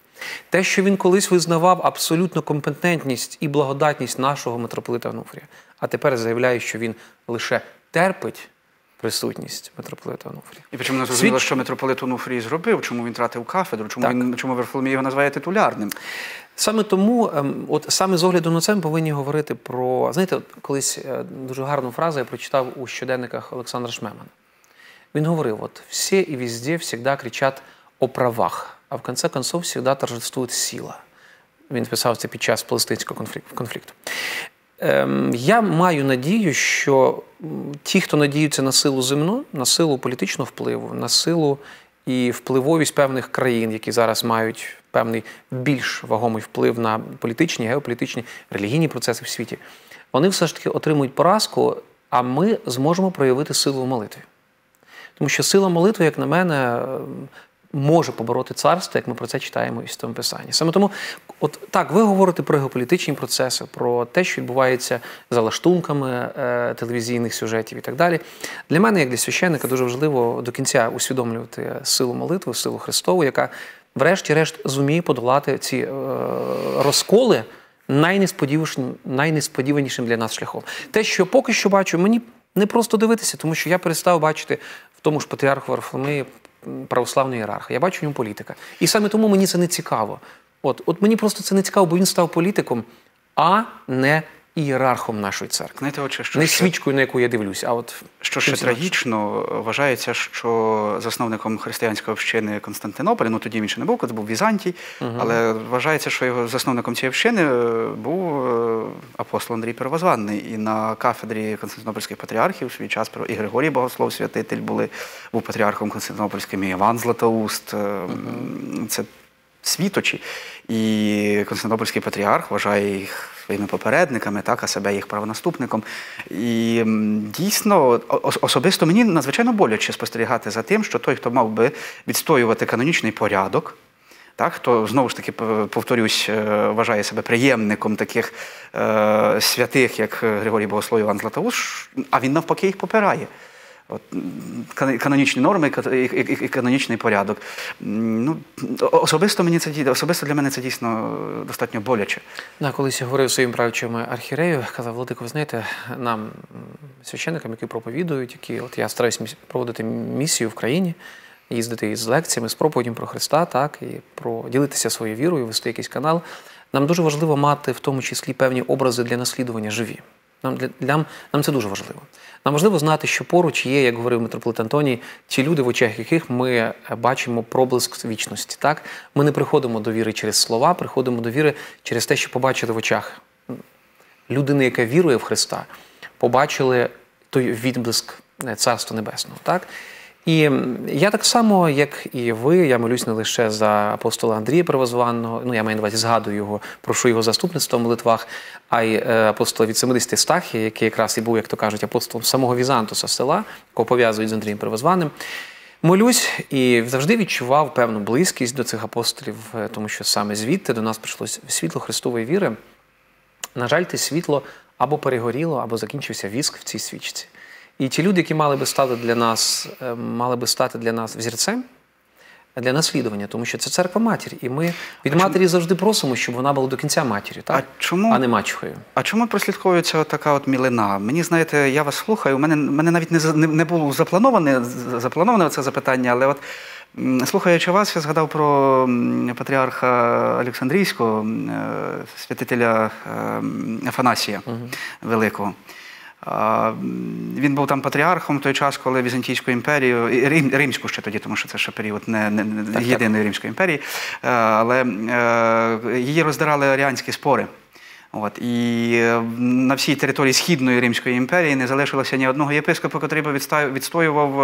Те, що він колись визнавав абсолютно компетентність і благодатність нашого митрополита Онуфрія. А тепер заявляє, що він лише терпить присутність митрополита Онуфрія. І причому не зрозуміло, Світ... що митрополит Онуфрій зробив, чому він тратив кафедру, чому, він, чому Варфоломій його називає титулярним. Саме тому, от саме з огляду на це ми повинні говорити про... Знаєте, от колись дуже гарну фразу я прочитав у щоденниках Олександра Шмемана. Він говорив, от, все і везде всегда кричать о правах а в конце концов всегда торжествует сила. Він писав це під час палестинського конфлікту. Я маю надію, що ті, хто надіються на силу земну, на силу політичного впливу, на силу і впливовість певних країн, які зараз мають певний більш вагомий вплив на політичні, геополітичні, релігійні процеси в світі, вони все ж таки отримують поразку, а ми зможемо проявити силу в молитві. Тому що сила молитви, як на мене, може побороти царство, як ми про це читаємо із того Писання. Саме тому, от так, ви говорите про геополітичні процеси, про те, що відбувається за лаштунками е, телевізійних сюжетів і так далі. Для мене, як для священника, дуже важливо до кінця усвідомлювати силу молитви, силу Христову, яка врешті-решт зуміє подолати ці е, розколи найнесподіванішим, найнесподіванішим для нас шляхом. Те, що поки що бачу, мені не просто дивитися, тому що я перестав бачити в тому ж патріарху Варфоломеї православної ієрархи. Я бачу в ньому політика. І саме тому мені це не цікаво. От, от мені просто це не цікаво, бо він став політиком, а не ієрархом нашої церкви. Знаєте, отже, що не ще... свічкою, на яку я дивлюсь, а от... Що ще трагічно, вважається, що засновником християнської общини Константинополя, ну тоді він ще не був, коли був Візантій, угу. але вважається, що його засновником цієї общини був апостол Андрій Первозванний. І на кафедрі Константинопольських патріархів в свій час і Григорій Богослов Святитель були, був патріархом Константинопольським, і Іван Златоуст. Угу. Це світочі. І Константинопольський патріарх вважає їх своїми попередниками, так, а себе їх правонаступником. І дійсно, особисто мені надзвичайно боляче спостерігати за тим, що той, хто мав би відстоювати канонічний порядок, так, хто, знову ж таки, повторюсь, вважає себе приємником таких е святих, як Григорій Богослов, Іван Златоуст, а він навпаки їх попирає. От, канонічні норми і, і, і, і канонічний порядок. Ну, особисто, мені це, особисто для мене це дійсно достатньо боляче. Да, колись я говорив своїм правлячим архієрею, казав: владико, ви знаєте, нам, священникам, які проповідують, які, от я стараюсь міс... проводити місію в країні, їздити із лекціями, з проповідями про Христа, так, і про ділитися своєю вірою, вести якийсь канал. Нам дуже важливо мати в тому числі певні образи для наслідування живі. Нам, для, нам, нам це дуже важливо. Нам важливо знати, що поруч є, як говорив митрополит Антоній, ті люди, в очах яких ми бачимо проблиск вічності. Так? Ми не приходимо до віри через слова, приходимо до віри через те, що побачили в очах людини, яка вірує в Христа, побачили той відблиск Царства Небесного. Так? І я так само, як і ви, я молюсь не лише за апостола Андрія Первозванного, ну я маю на увазі, згадую його, прошу його заступництва в молитвах, а й апостола від семидесяти Стахія, який якраз і був, як то кажуть, апостолом самого Візантуса села, якого пов'язують з Андрієм Первозванним. Молюсь і завжди відчував певну близькість до цих апостолів, тому що саме звідти до нас прийшло світло Христової віри. На жаль, те світло або перегоріло, або закінчився віск в цій свічці. І ті люди, які мали би стати для нас, мали би стати для нас взірцем, для наслідування, тому що це церква-матір, і ми від а матері чому... завжди просимо, щоб вона була до кінця матір'ю, а, чому... а не мачухою. А чому прослідковується така от мілина? Мені, знаєте, я вас слухаю, у мене, мене навіть не, не, не було заплановане, заплановане це запитання, але от слухаючи вас, я згадав про патріарха Олександрійського, святителя Афанасія угу. Великого. Він був там патріархом в той час, коли Візантійську імперію, Рим, Римську ще тоді, тому що це ще період не, не, не так, єдиної так. Римської імперії, але е, її роздирали аріанські спори. От, і на всій території Східної Римської імперії не залишилося ні одного єпископа, який би відстоював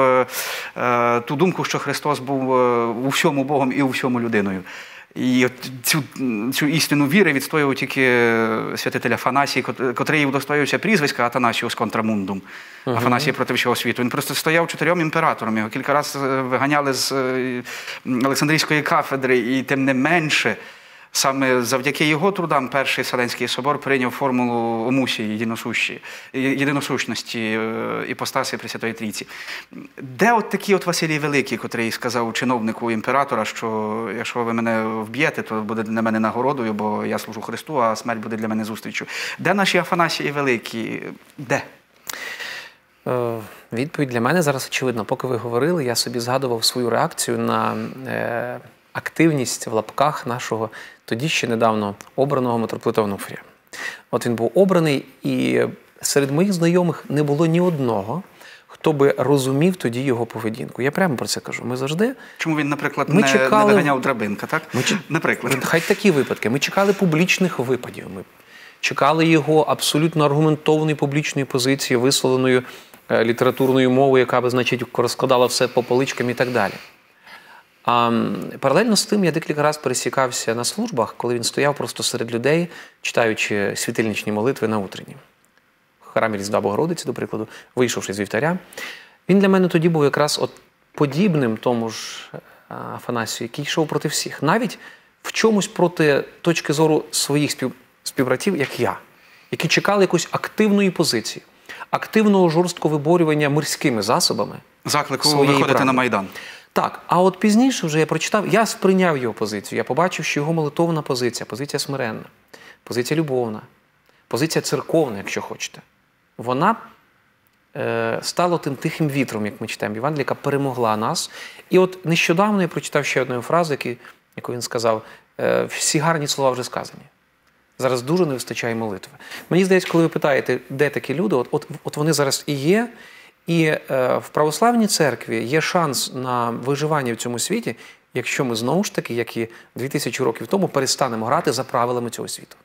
е, ту думку, що Христос був у всьому Богом і у всьому людиною. І цю, цю істину віри відстоював тільки святитель Афанасій, котрий удостоївся прізвиська Атанасіус контрамундум, uh-huh. Афанасій проти всього світу. Він просто стояв чотирьом імператорам, його кілька разів виганяли з Олександрійської кафедри, і тим не менше, саме завдяки його трудам Перший Вселенський собор прийняв формулу омусії, єдиносущності, іпостаси Пресвятої Трійці. Де от такий от Василій Великий, котрий сказав чиновнику імператора, що якщо ви мене вб'єте, то буде для мене нагородою, бо я служу Христу, а смерть буде для мене зустрічю. Де наші Афанасії Великі? Де? Е, відповідь для мене зараз очевидна. Поки ви говорили, я собі згадував свою реакцію на... Е... активність в лапках нашого тоді ще недавно обраного митрополита Онуфрія. От він був обраний, і серед моїх знайомих не було ні одного, хто би розумів тоді його поведінку. Я прямо про це кажу. Ми завжди... Чому він, наприклад, не, чекали... не доганяв Драбинка, так? Ми... Наприклад. Хай такі випадки. Ми чекали публічних випадів. Ми чекали його абсолютно аргументованої публічної позиції, висловленої літературною мовою, яка би, значить, розкладала все по поличкам і так далі. А паралельно з тим я декілька разів пересікався на службах, коли він стояв просто серед людей, читаючи світильничні молитви на утренні. В храмі Різдва Богородиці, до прикладу, вийшовши з вівтаря. Він для мене тоді був якраз от подібним тому ж Афанасію, який йшов проти всіх. Навіть в чомусь проти точки зору своїх спів... співбратів, як я, які чекали якоїсь активної позиції, активного жорсткого виборювання мирськими засобами. Заклику виходити брати. На Майдан. Так, а от пізніше вже я прочитав, я сприйняв його позицію, я побачив, що його молитовна позиція, позиція смиренна, позиція любовна, позиція церковна, якщо хочете, вона е, стала тим тихим вітром, як ми читаємо в Євангелії, яка перемогла нас. І от нещодавно я прочитав ще одну фразу, яку він сказав, е, всі гарні слова вже сказані. Зараз дуже не вистачає молитви. Мені здається, коли ви питаєте, де такі люди, от, от, от вони зараз і є. І е, в православній церкві є шанс на виживання в цьому світі, якщо ми знову ж таки, як і дві тисячі років тому, перестанемо грати за правилами цього світу.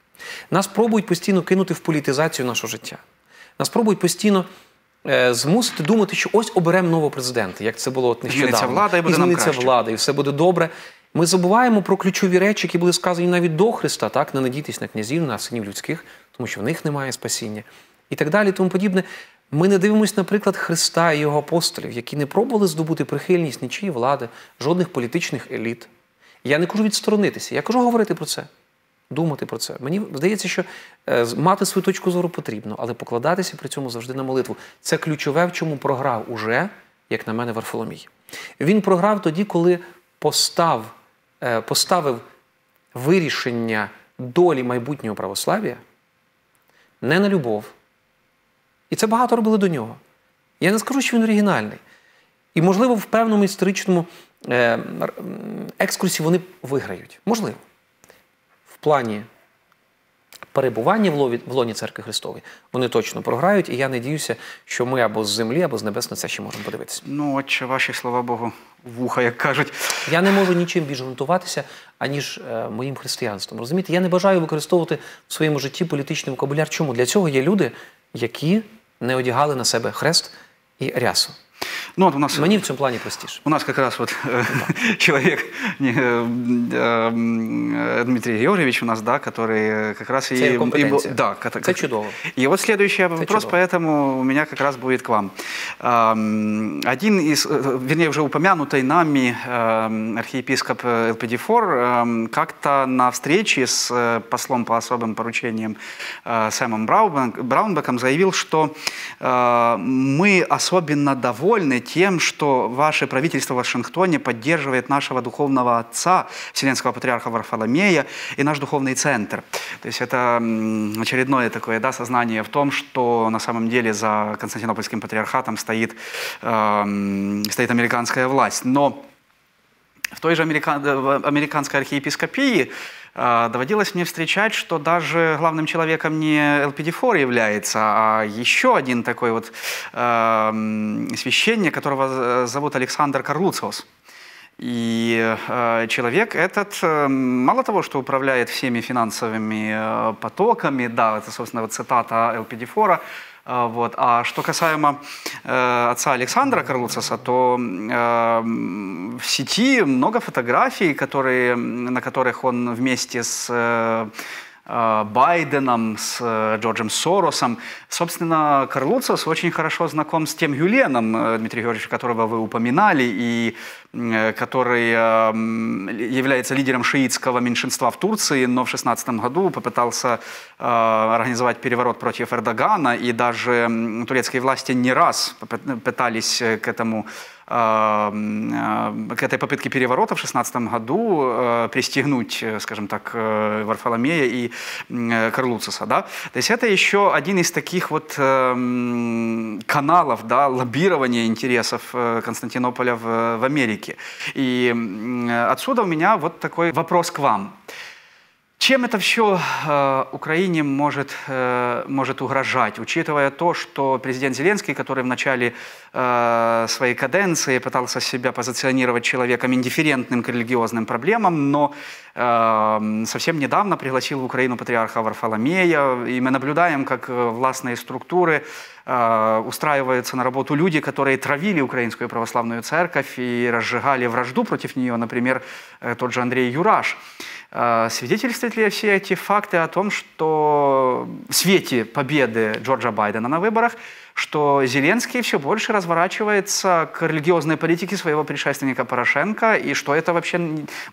Нас пробують постійно кинути в політизацію нашого життя. Нас пробують постійно е, змусити думати, що ось оберемо нового президента, як це було от нещодавно. Зміниться влада і буде нам краще. Зміниться влада і все буде добре. Ми забуваємо про ключові речі, які були сказані навіть до Христа, так? Не надійтесь на князів, на синів людських, тому що в них немає спасіння. І так далі, тому подібне. Ми не дивимося, наприклад, Христа і його апостолів, які не пробували здобути прихильність нічої влади, жодних політичних еліт. Я не кажу відсторонитися, я кажу говорити про це, думати про це. Мені здається, що мати свою точку зору потрібно, але покладатися при цьому завжди на молитву. Це ключове, в чому програв уже, як на мене, Варфоломій. Він програв тоді, коли постав, поставив вирішення долі майбутнього православ'я не на любов. І це багато робили до нього. Я не скажу, що він оригінальний. І, можливо, в певному історичному екскурсі вони виграють. Можливо. В плані перебування в лоні Церкви Христової вони точно програють, і я надіюся, що ми або з землі, або з небес на це ще можемо подивитися. Ну, отче, ваші, слава Богу, вуха, як кажуть. Я не можу нічим більш ґрунтуватися, аніж е, моїм християнством. Розумієте, я не бажаю використовувати в своєму житті політичний вокабуляр. Чому? Для цього є люди, які не одягали на себе хрест і рясу. Ну, от у нас, мені в цьому плані простіше. У нас как раз вот э, человек не, э, Дмитрий Георгиевич у нас, да, который как раз... Это его компетенция. И, да, это, это чудово. И вот следующий это вопрос, чудово. Поэтому у меня как раз будет к вам. Один из, вернее, уже упомянутый нами архиепископ Элпидофор как-то на встрече с послом по особым поручениям Сэмом Браунбеком заявил, что мы особенно довольны тем, что ваше правительство в Вашингтоне поддерживает нашего духовного отца, Вселенского патриарха Варфоломея, и наш духовный центр. То есть это очередное такое, да, сознание в том, что на самом деле за Константинопольским патриархатом стоит, э, стоит американская власть. Но в той же американ... американской архиепископии э, доводилось мне встречать, что даже главным человеком не Элпидофор является, а еще один такой вот э, священник, которого зовут Александр Карлуцос. И э, человек этот, э, мало того, что управляет всеми финансовыми э, потоками, да, это, собственно, вот цитата Элпидофора. Вот. А что касаемо э, отца Александра Карлуцоса, то э, в сети много фотографий, которые, на которых он вместе с э, Байденом, с э, Джорджем Соросом. Собственно, Карлуцос очень хорошо знаком с тем Гюленом, Дмитрий Георгиевич, которого вы упоминали, и э, который э, является лидером шиитского меньшинства в Турции, но в шестнадцатом году попытался организовать переворот против Эрдогана, и даже турецкие власти не раз пытались к этому, к этой попытке переворота в шестнадцатом году пристегнуть, скажем так, Варфоломея и Карлуцоса. Да? То есть это еще один из таких вот каналов, да, лоббирования интересов Константинополя в, в Америке. И отсюда у меня вот такой вопрос к вам. Чем это все э, Украине может, э, может угрожать, учитывая то, что президент Зеленский, который в начале э, своей каденции пытался себя позиционировать человеком индифферентным к религиозным проблемам, но э, совсем недавно пригласил в Украину патриарха Варфоломея, и мы наблюдаем, как властные структуры э, устраиваются на работу люди, которые травили Украинскую православную церковь и разжигали вражду против нее, например, э, тот же Андрей Юраш. Свидетельствуют ли все эти факты о том, что в свете победы Джорджа Байдена на выборах, что Зеленский все больше разворачивается к религиозной политике своего предшественника Порошенко, и что это вообще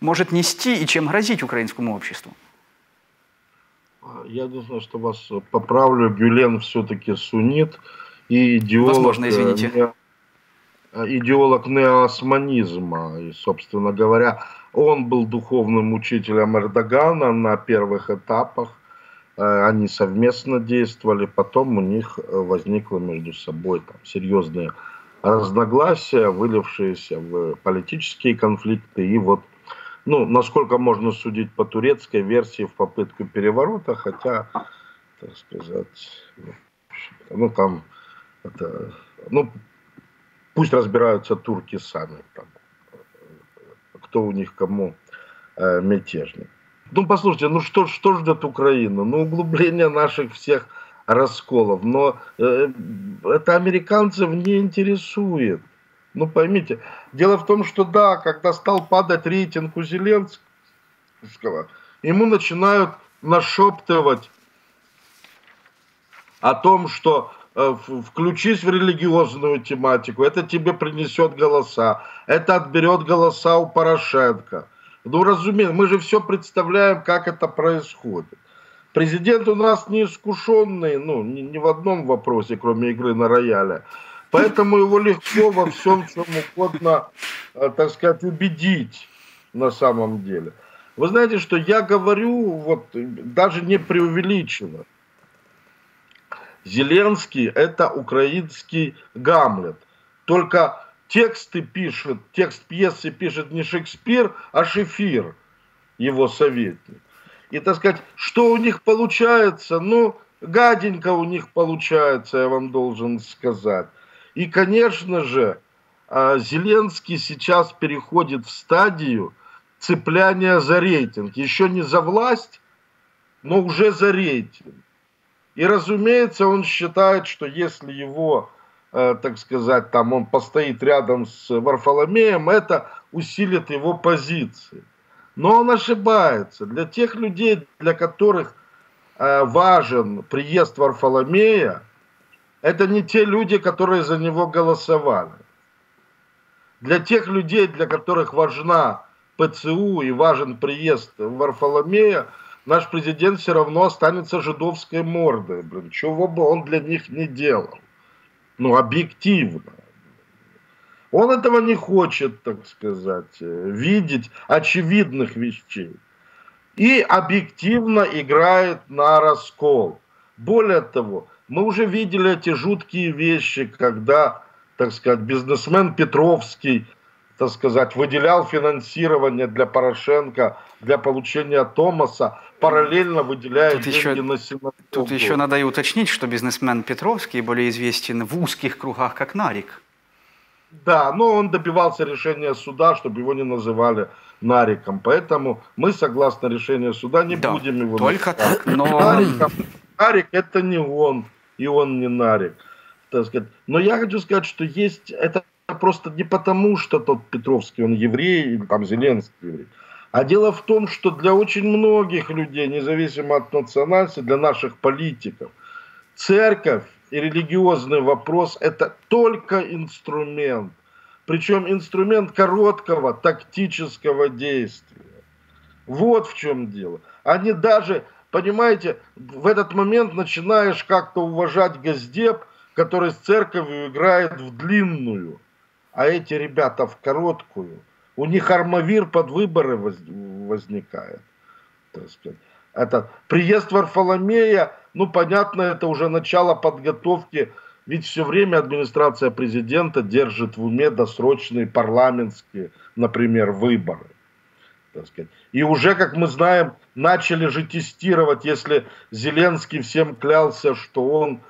может нести и чем грозить украинскому обществу? Я не знаю, что вас поправлю, Гюлен все-таки суннит и идеолог... Возможно, извините. Идеолог неоосманизма, и, собственно говоря, он был духовным учителем Эрдогана на первых этапах, они совместно действовали, потом у них возникло между собой там серьезные разногласия, вылившиеся в политические конфликты, и вот, ну, насколько можно судить по турецкой версии, в попытку переворота, хотя, так сказать, ну, там, это, ну, пусть разбираются турки сами, там, кто у них кому э, мятежник. Ну, послушайте, ну что, что ждет Украину? Ну, углубление наших всех расколов. Но э, это американцев не интересует. Ну, поймите, дело в том, что да, когда стал падать рейтинг у Зеленского, ему начинают нашептывать о том, что... Включись в религиозную тематику, это тебе принесет голоса, это отберет голоса у Порошенко. Ну, разумеется, мы же все представляем, как это происходит. Президент у нас неискушенный, ну, ни, ни в одном вопросе, кроме игры на рояле. Поэтому его легко во всем, чем угодно, так сказать, убедить на самом деле. Вы знаете, что я говорю, вот, даже не преувеличенно. Зеленский – это украинский Гамлет. Только тексты пишет, текст пьесы пишет не Шекспир, а Шефир, его советник. И, так сказать, что у них получается? Ну, гаденько у них получается, я вам должен сказать. И, конечно же, Зеленский сейчас переходит в стадию цепляния за рейтинг. Еще не за власть, но уже за рейтинг. И, разумеется, он считает, что если его, э, так сказать, там он постоит рядом с Варфоломеем, это усилит его позиции. Но он ошибается. Для тех людей, для которых э, важен приезд Варфоломея, это не те люди, которые за него голосовали. Для тех людей, для которых важна ПЦУ и важен приезд Варфоломея, наш президент все равно останется жидовской мордой, блин, чего бы он для них не делал. Ну, объективно. Он этого не хочет, так сказать, видеть очевидных вещей. И объективно играет на раскол. Более того, мы уже видели эти жуткие вещи, когда, так сказать, бизнесмен Петровский, так сказать, выделял финансирование для Порошенко, для получения Томоса, параллельно выделяя деньги на синагогу. Тут еще надо и уточнить, что бизнесмен Петровский более известен в узких кругах как Нарик. Да, но он добивался решения суда, чтобы его не называли Нариком. Поэтому мы, согласно решению суда, не да, будем его только называть так, но... Нариком. Нарик – это не он, и он не Нарик. Так сказать. Но я хочу сказать, что есть... это просто не потому, что тот Петровский, он еврей, или там Зеленский еврей. А дело в том, что для очень многих людей, независимо от национальности, для наших политиков, церковь и религиозный вопрос – это только инструмент. Причем инструмент короткого тактического действия. Вот в чем дело. Они даже, понимаете, в этот момент начинаешь как-то уважать Госдеп, который с церковью играет в длинную. А эти ребята в короткую. У них армавир под выборы возникает. Так сказать. Это приезд Варфоломея, ну понятно, это уже начало подготовки. Ведь все время администрация президента держит в уме досрочные парламентские, например, выборы. так сказать. И уже, как мы знаем, начали же тестировать, если Зеленский всем клялся, что он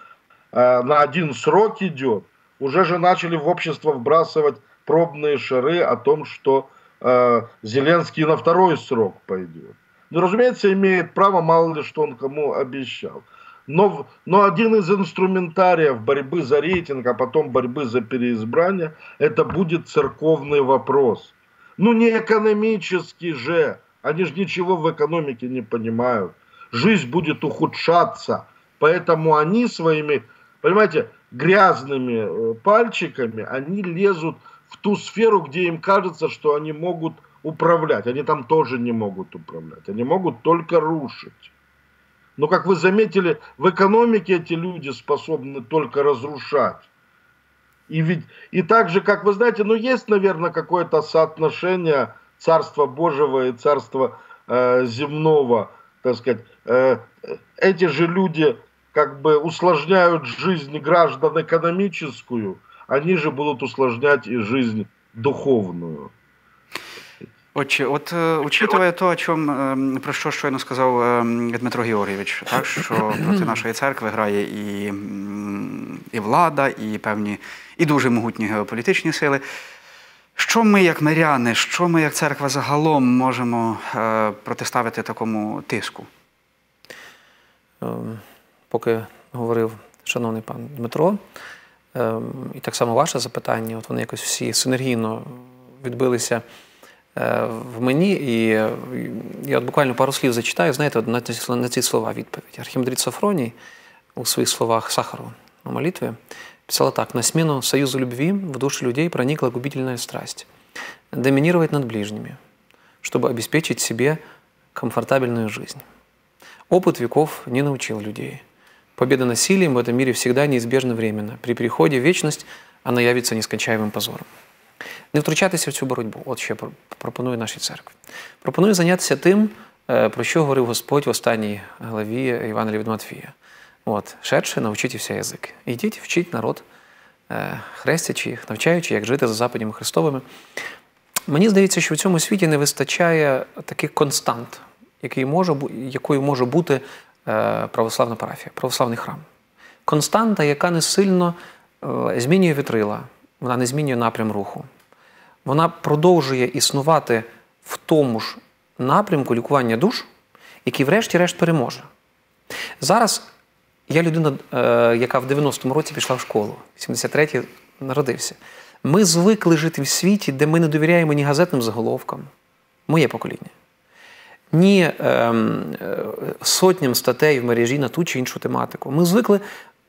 э, на один срок идет, уже же начали в общество вбрасывать пробные шары о том, что э, Зеленский на второй срок пойдет. Ну, разумеется, имеет право, мало ли что он кому обещал. Но, но один из инструментариев борьбы за рейтинг, а потом борьбы за переизбрание, это будет церковный вопрос. Ну не экономический же, они же ничего в экономике не понимают. Жизнь будет ухудшаться, поэтому они своими, понимаете, грязными пальчиками, они лезут в ту сферу, где им кажется, что они могут управлять. Они там тоже не могут управлять, они могут только рушить. Но, как вы заметили, в экономике эти люди способны только разрушать. И, ведь, и так же, как вы знаете, ну есть, наверное, какое-то соотношение Царства Божьего и Царства э, земного, так сказать. Э, эти же люди как бы усложняют жизнь граждан экономическую, они же будут усложнять и жизнь духовную. Отже, от учитывая то, о чому, про що щойно сказав Дмитро Георгійович, так, що проти нашої церкви грає і, і влада, і певні, і дуже могутні геополітичні сили. Що ми, як миряни, що ми, як церква загалом, можемо протиставити такому тиску? Поки говорив шановний пан Дмитро, і так само ваше запитання, от вони якось всі синергійно відбилися в мені, і я от буквально пару слів зачитаю, знаєте, на ці, на ці слова відповідь. Архімандрит Софроній у своїх словах Сахарова на молитві писала так: «На смену союзу любви в души людей проникла губительная страсть доминировать над ближними, чтобы обеспечить себе комфортабельную жизнь. Опыт веков не научил людей. Победа насилием в этом мире всегда неизбежно временно. При переходе в вечность она явится нескончаемым позором». Не втручатися в цю боротьбу, от ще пропоную нашій церкві. Пропоную зайнятися тим, про що говорив Господь в останній главі Євангелія від Матфія. От, шедше навчитися язик. Ідіть, вчіть народ, хрестячи їх, навчаючи, як жити за заповідями Христовими. Мені здається, що в цьому світі не вистачає таких констант, який може, якою може бути православна парафія, православний храм. Константа, яка не сильно змінює вітрила, вона не змінює напрям руху. Вона продовжує існувати в тому ж напрямку лікування душ, який врешті-решт переможе. Зараз я людина, яка в дев'яностому році пішла в школу, в сімдесят третій народився. Ми звикли жити в світі, де ми не довіряємо ні газетним заголовкам, моє покоління, ні сотням статей в мережі на ту чи іншу тематику. Ми звикли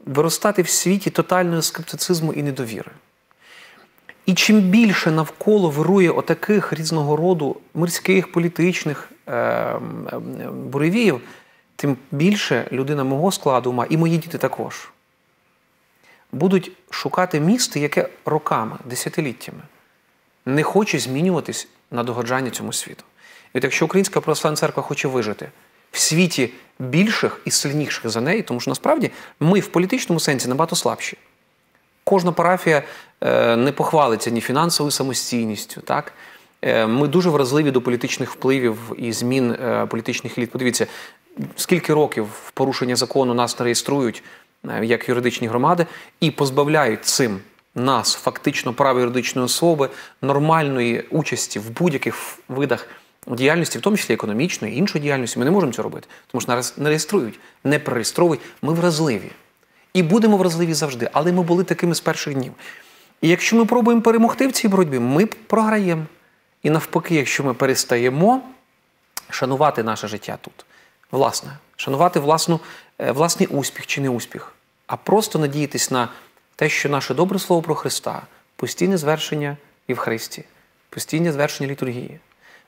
виростати в світі тотального скептицизму і недовіри. І чим більше навколо вирує отаких різного роду мирських, політичних е буревіїв, тим більше людина мого складу ума, і мої діти також, будуть шукати місце, яке роками, десятиліттями не хоче змінюватись на догоджання цьому світу. І от якщо Українська Православна Церква хоче вижити в світі більших і сильніших за неї, тому що насправді ми в політичному сенсі набагато слабші. Кожна парафія не похвалиться ні фінансовою самостійністю. Так? Ми дуже вразливі до політичних впливів і змін політичних еліт. Подивіться, скільки років в порушення закону нас не реєструють як юридичні громади і позбавляють цим нас фактично права юридичної особи, нормальної участі в будь-яких видах діяльності, в тому числі економічної, іншої діяльності. Ми не можемо цього робити, тому що нас не реєструють, не перереєстровують. Ми вразливі. І будемо вразливі завжди, але ми були такими з перших днів. І якщо ми пробуємо перемогти в цій боротьбі, ми програємо. І навпаки, якщо ми перестаємо шанувати наше життя тут, власне, шанувати власну, власний успіх чи неуспіх, а просто надіятись на те, що наше добре слово про Христа, постійне звершення Євхаристії, постійне звершення літургії,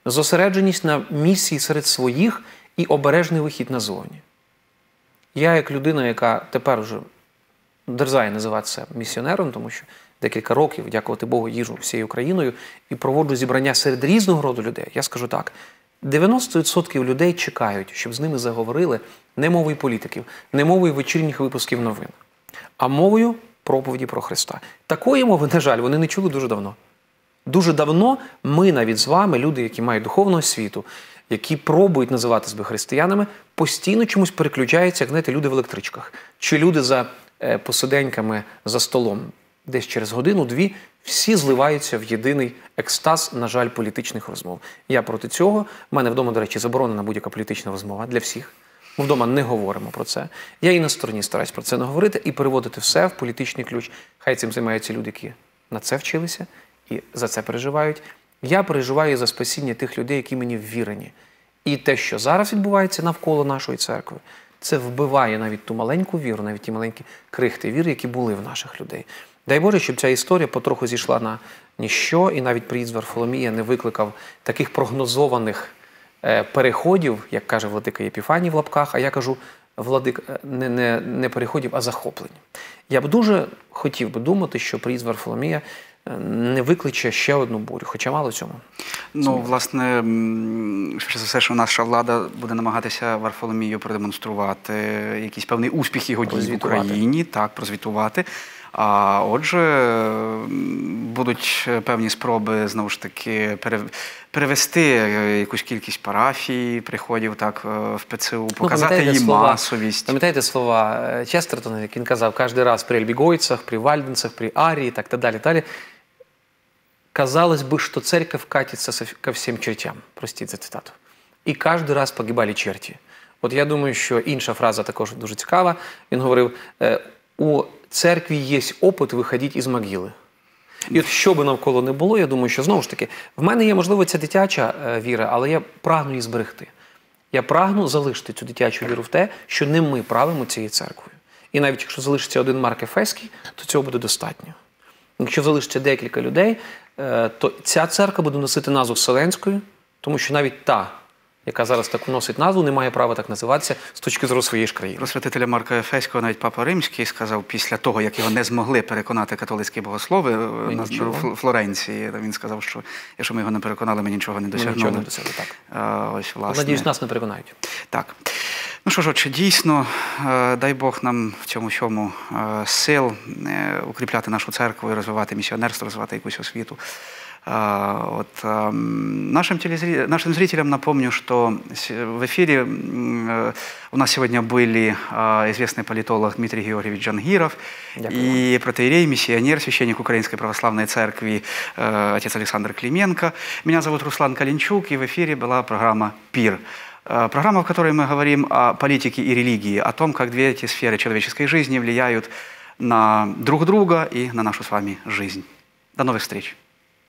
зосередженість на місії серед своїх і обережний вихід назовні. Я, як людина, яка тепер вже дерзає називатися місіонером, тому що декілька років, дякувати Богу, їжу всією Україною і проводжу зібрання серед різного роду людей, я скажу так, дев'яносто відсотків людей чекають, щоб з ними заговорили не мовою політиків, не мовою вечірніх випусків новин, а мовою проповіді про Христа. Такої мови, на жаль, вони не чули дуже давно. Дуже давно ми навіть з вами, люди, які мають духовну освіту, які пробують називати себе християнами, постійно чомусь переключаються, як знаєте, люди в електричках. Чи люди за е, посиденьками за столом. Десь через годину-дві всі зливаються в єдиний екстаз, на жаль, політичних розмов. Я проти цього. У мене вдома, до речі, заборонена будь-яка політична розмова для всіх. Ми вдома не говоримо про це. Я і на стороні стараюсь про це не говорити і переводити все в політичний ключ. Хай цим займаються люди, які на це вчилися і за це переживають. Я переживаю за спасіння тих людей, які мені ввірені. І те, що зараз відбувається навколо нашої церкви, це вбиває навіть ту маленьку віру, навіть ті маленькі крихти віри, які були в наших людей. Дай Боже, щоб ця історія потроху зійшла на ніщо, і навіть приїзд Варфоломія не викликав таких прогнозованих переходів, як каже владика Єпіфаній в лапках, а я кажу, владик, не, не, не переходів, а захоплень. Я б дуже хотів би думати, що приїзд Варфоломія не викличе ще одну бурю, хоча мало в цьому. Ну, власне, за все, що наша влада буде намагатися Варфоломію продемонструвати якийсь певний успіх його дій в Україні, так, прозвітувати. А отже, будуть певні спроби, знову ж таки, перевести якусь кількість парафій, приходів так, в ПЦУ, показати ну, їй масовість. Пам'ятаєте слова Честертона, який казав, кожен раз при альбігойцях, при вальденцях, при арії і так далі, далі. Казалось бы, что церковь катится ко всем чертям. Простите за цитату. И каждый раз погибали черти. От я думаю, що інша фраза також дуже цікава. Він говорив, у церкві є опит виходити із могили. І от що би навколо не було, я думаю, що знову ж таки, в мене є, можливо, ця дитяча віра, але я прагну її зберегти. Я прагну залишити цю дитячу віру в те, що не ми правимо цією церквою. І навіть якщо залишиться один Марк Ефесський, то цього буде достатньо. Якщо залишиться декілька людей, то ця церква буде носити назву Вселенською, тому що навіть та, яка зараз так носить назву, не має права так називатися з точки зору своєї ж країни. Про святителя Марка Ефеського навіть Папа Римський сказав після того, як його не змогли переконати католицькі богослови на Флоренції. Він сказав, що якщо ми його не переконали, ми нічого не досягнули. Ми нічого не досягли, так. А, ось, власне. Надіюсь, нас не переконають. Так. Ну що ж, отже, дійсно, дай Бог нам в цьому всьому сил укріпляти нашу церкву і розвивати місіонерство, розвивати якусь освіту. От, нашим, телезри... нашим зрителям напомню, что в эфире у нас сегодня были известный политолог Дмитрий Георгиевич Джангиров и протоиерей, миссионер, священник Украинской Православной Церкви отец Александр Клименко. Меня зовут Руслан Калинчук, и в эфире была программа «ПИР». Программа, в которой мы говорим о политике и религии, о том, как две эти сферы человеческой жизни влияют на друг друга и на нашу с вами жизнь. До новых встреч!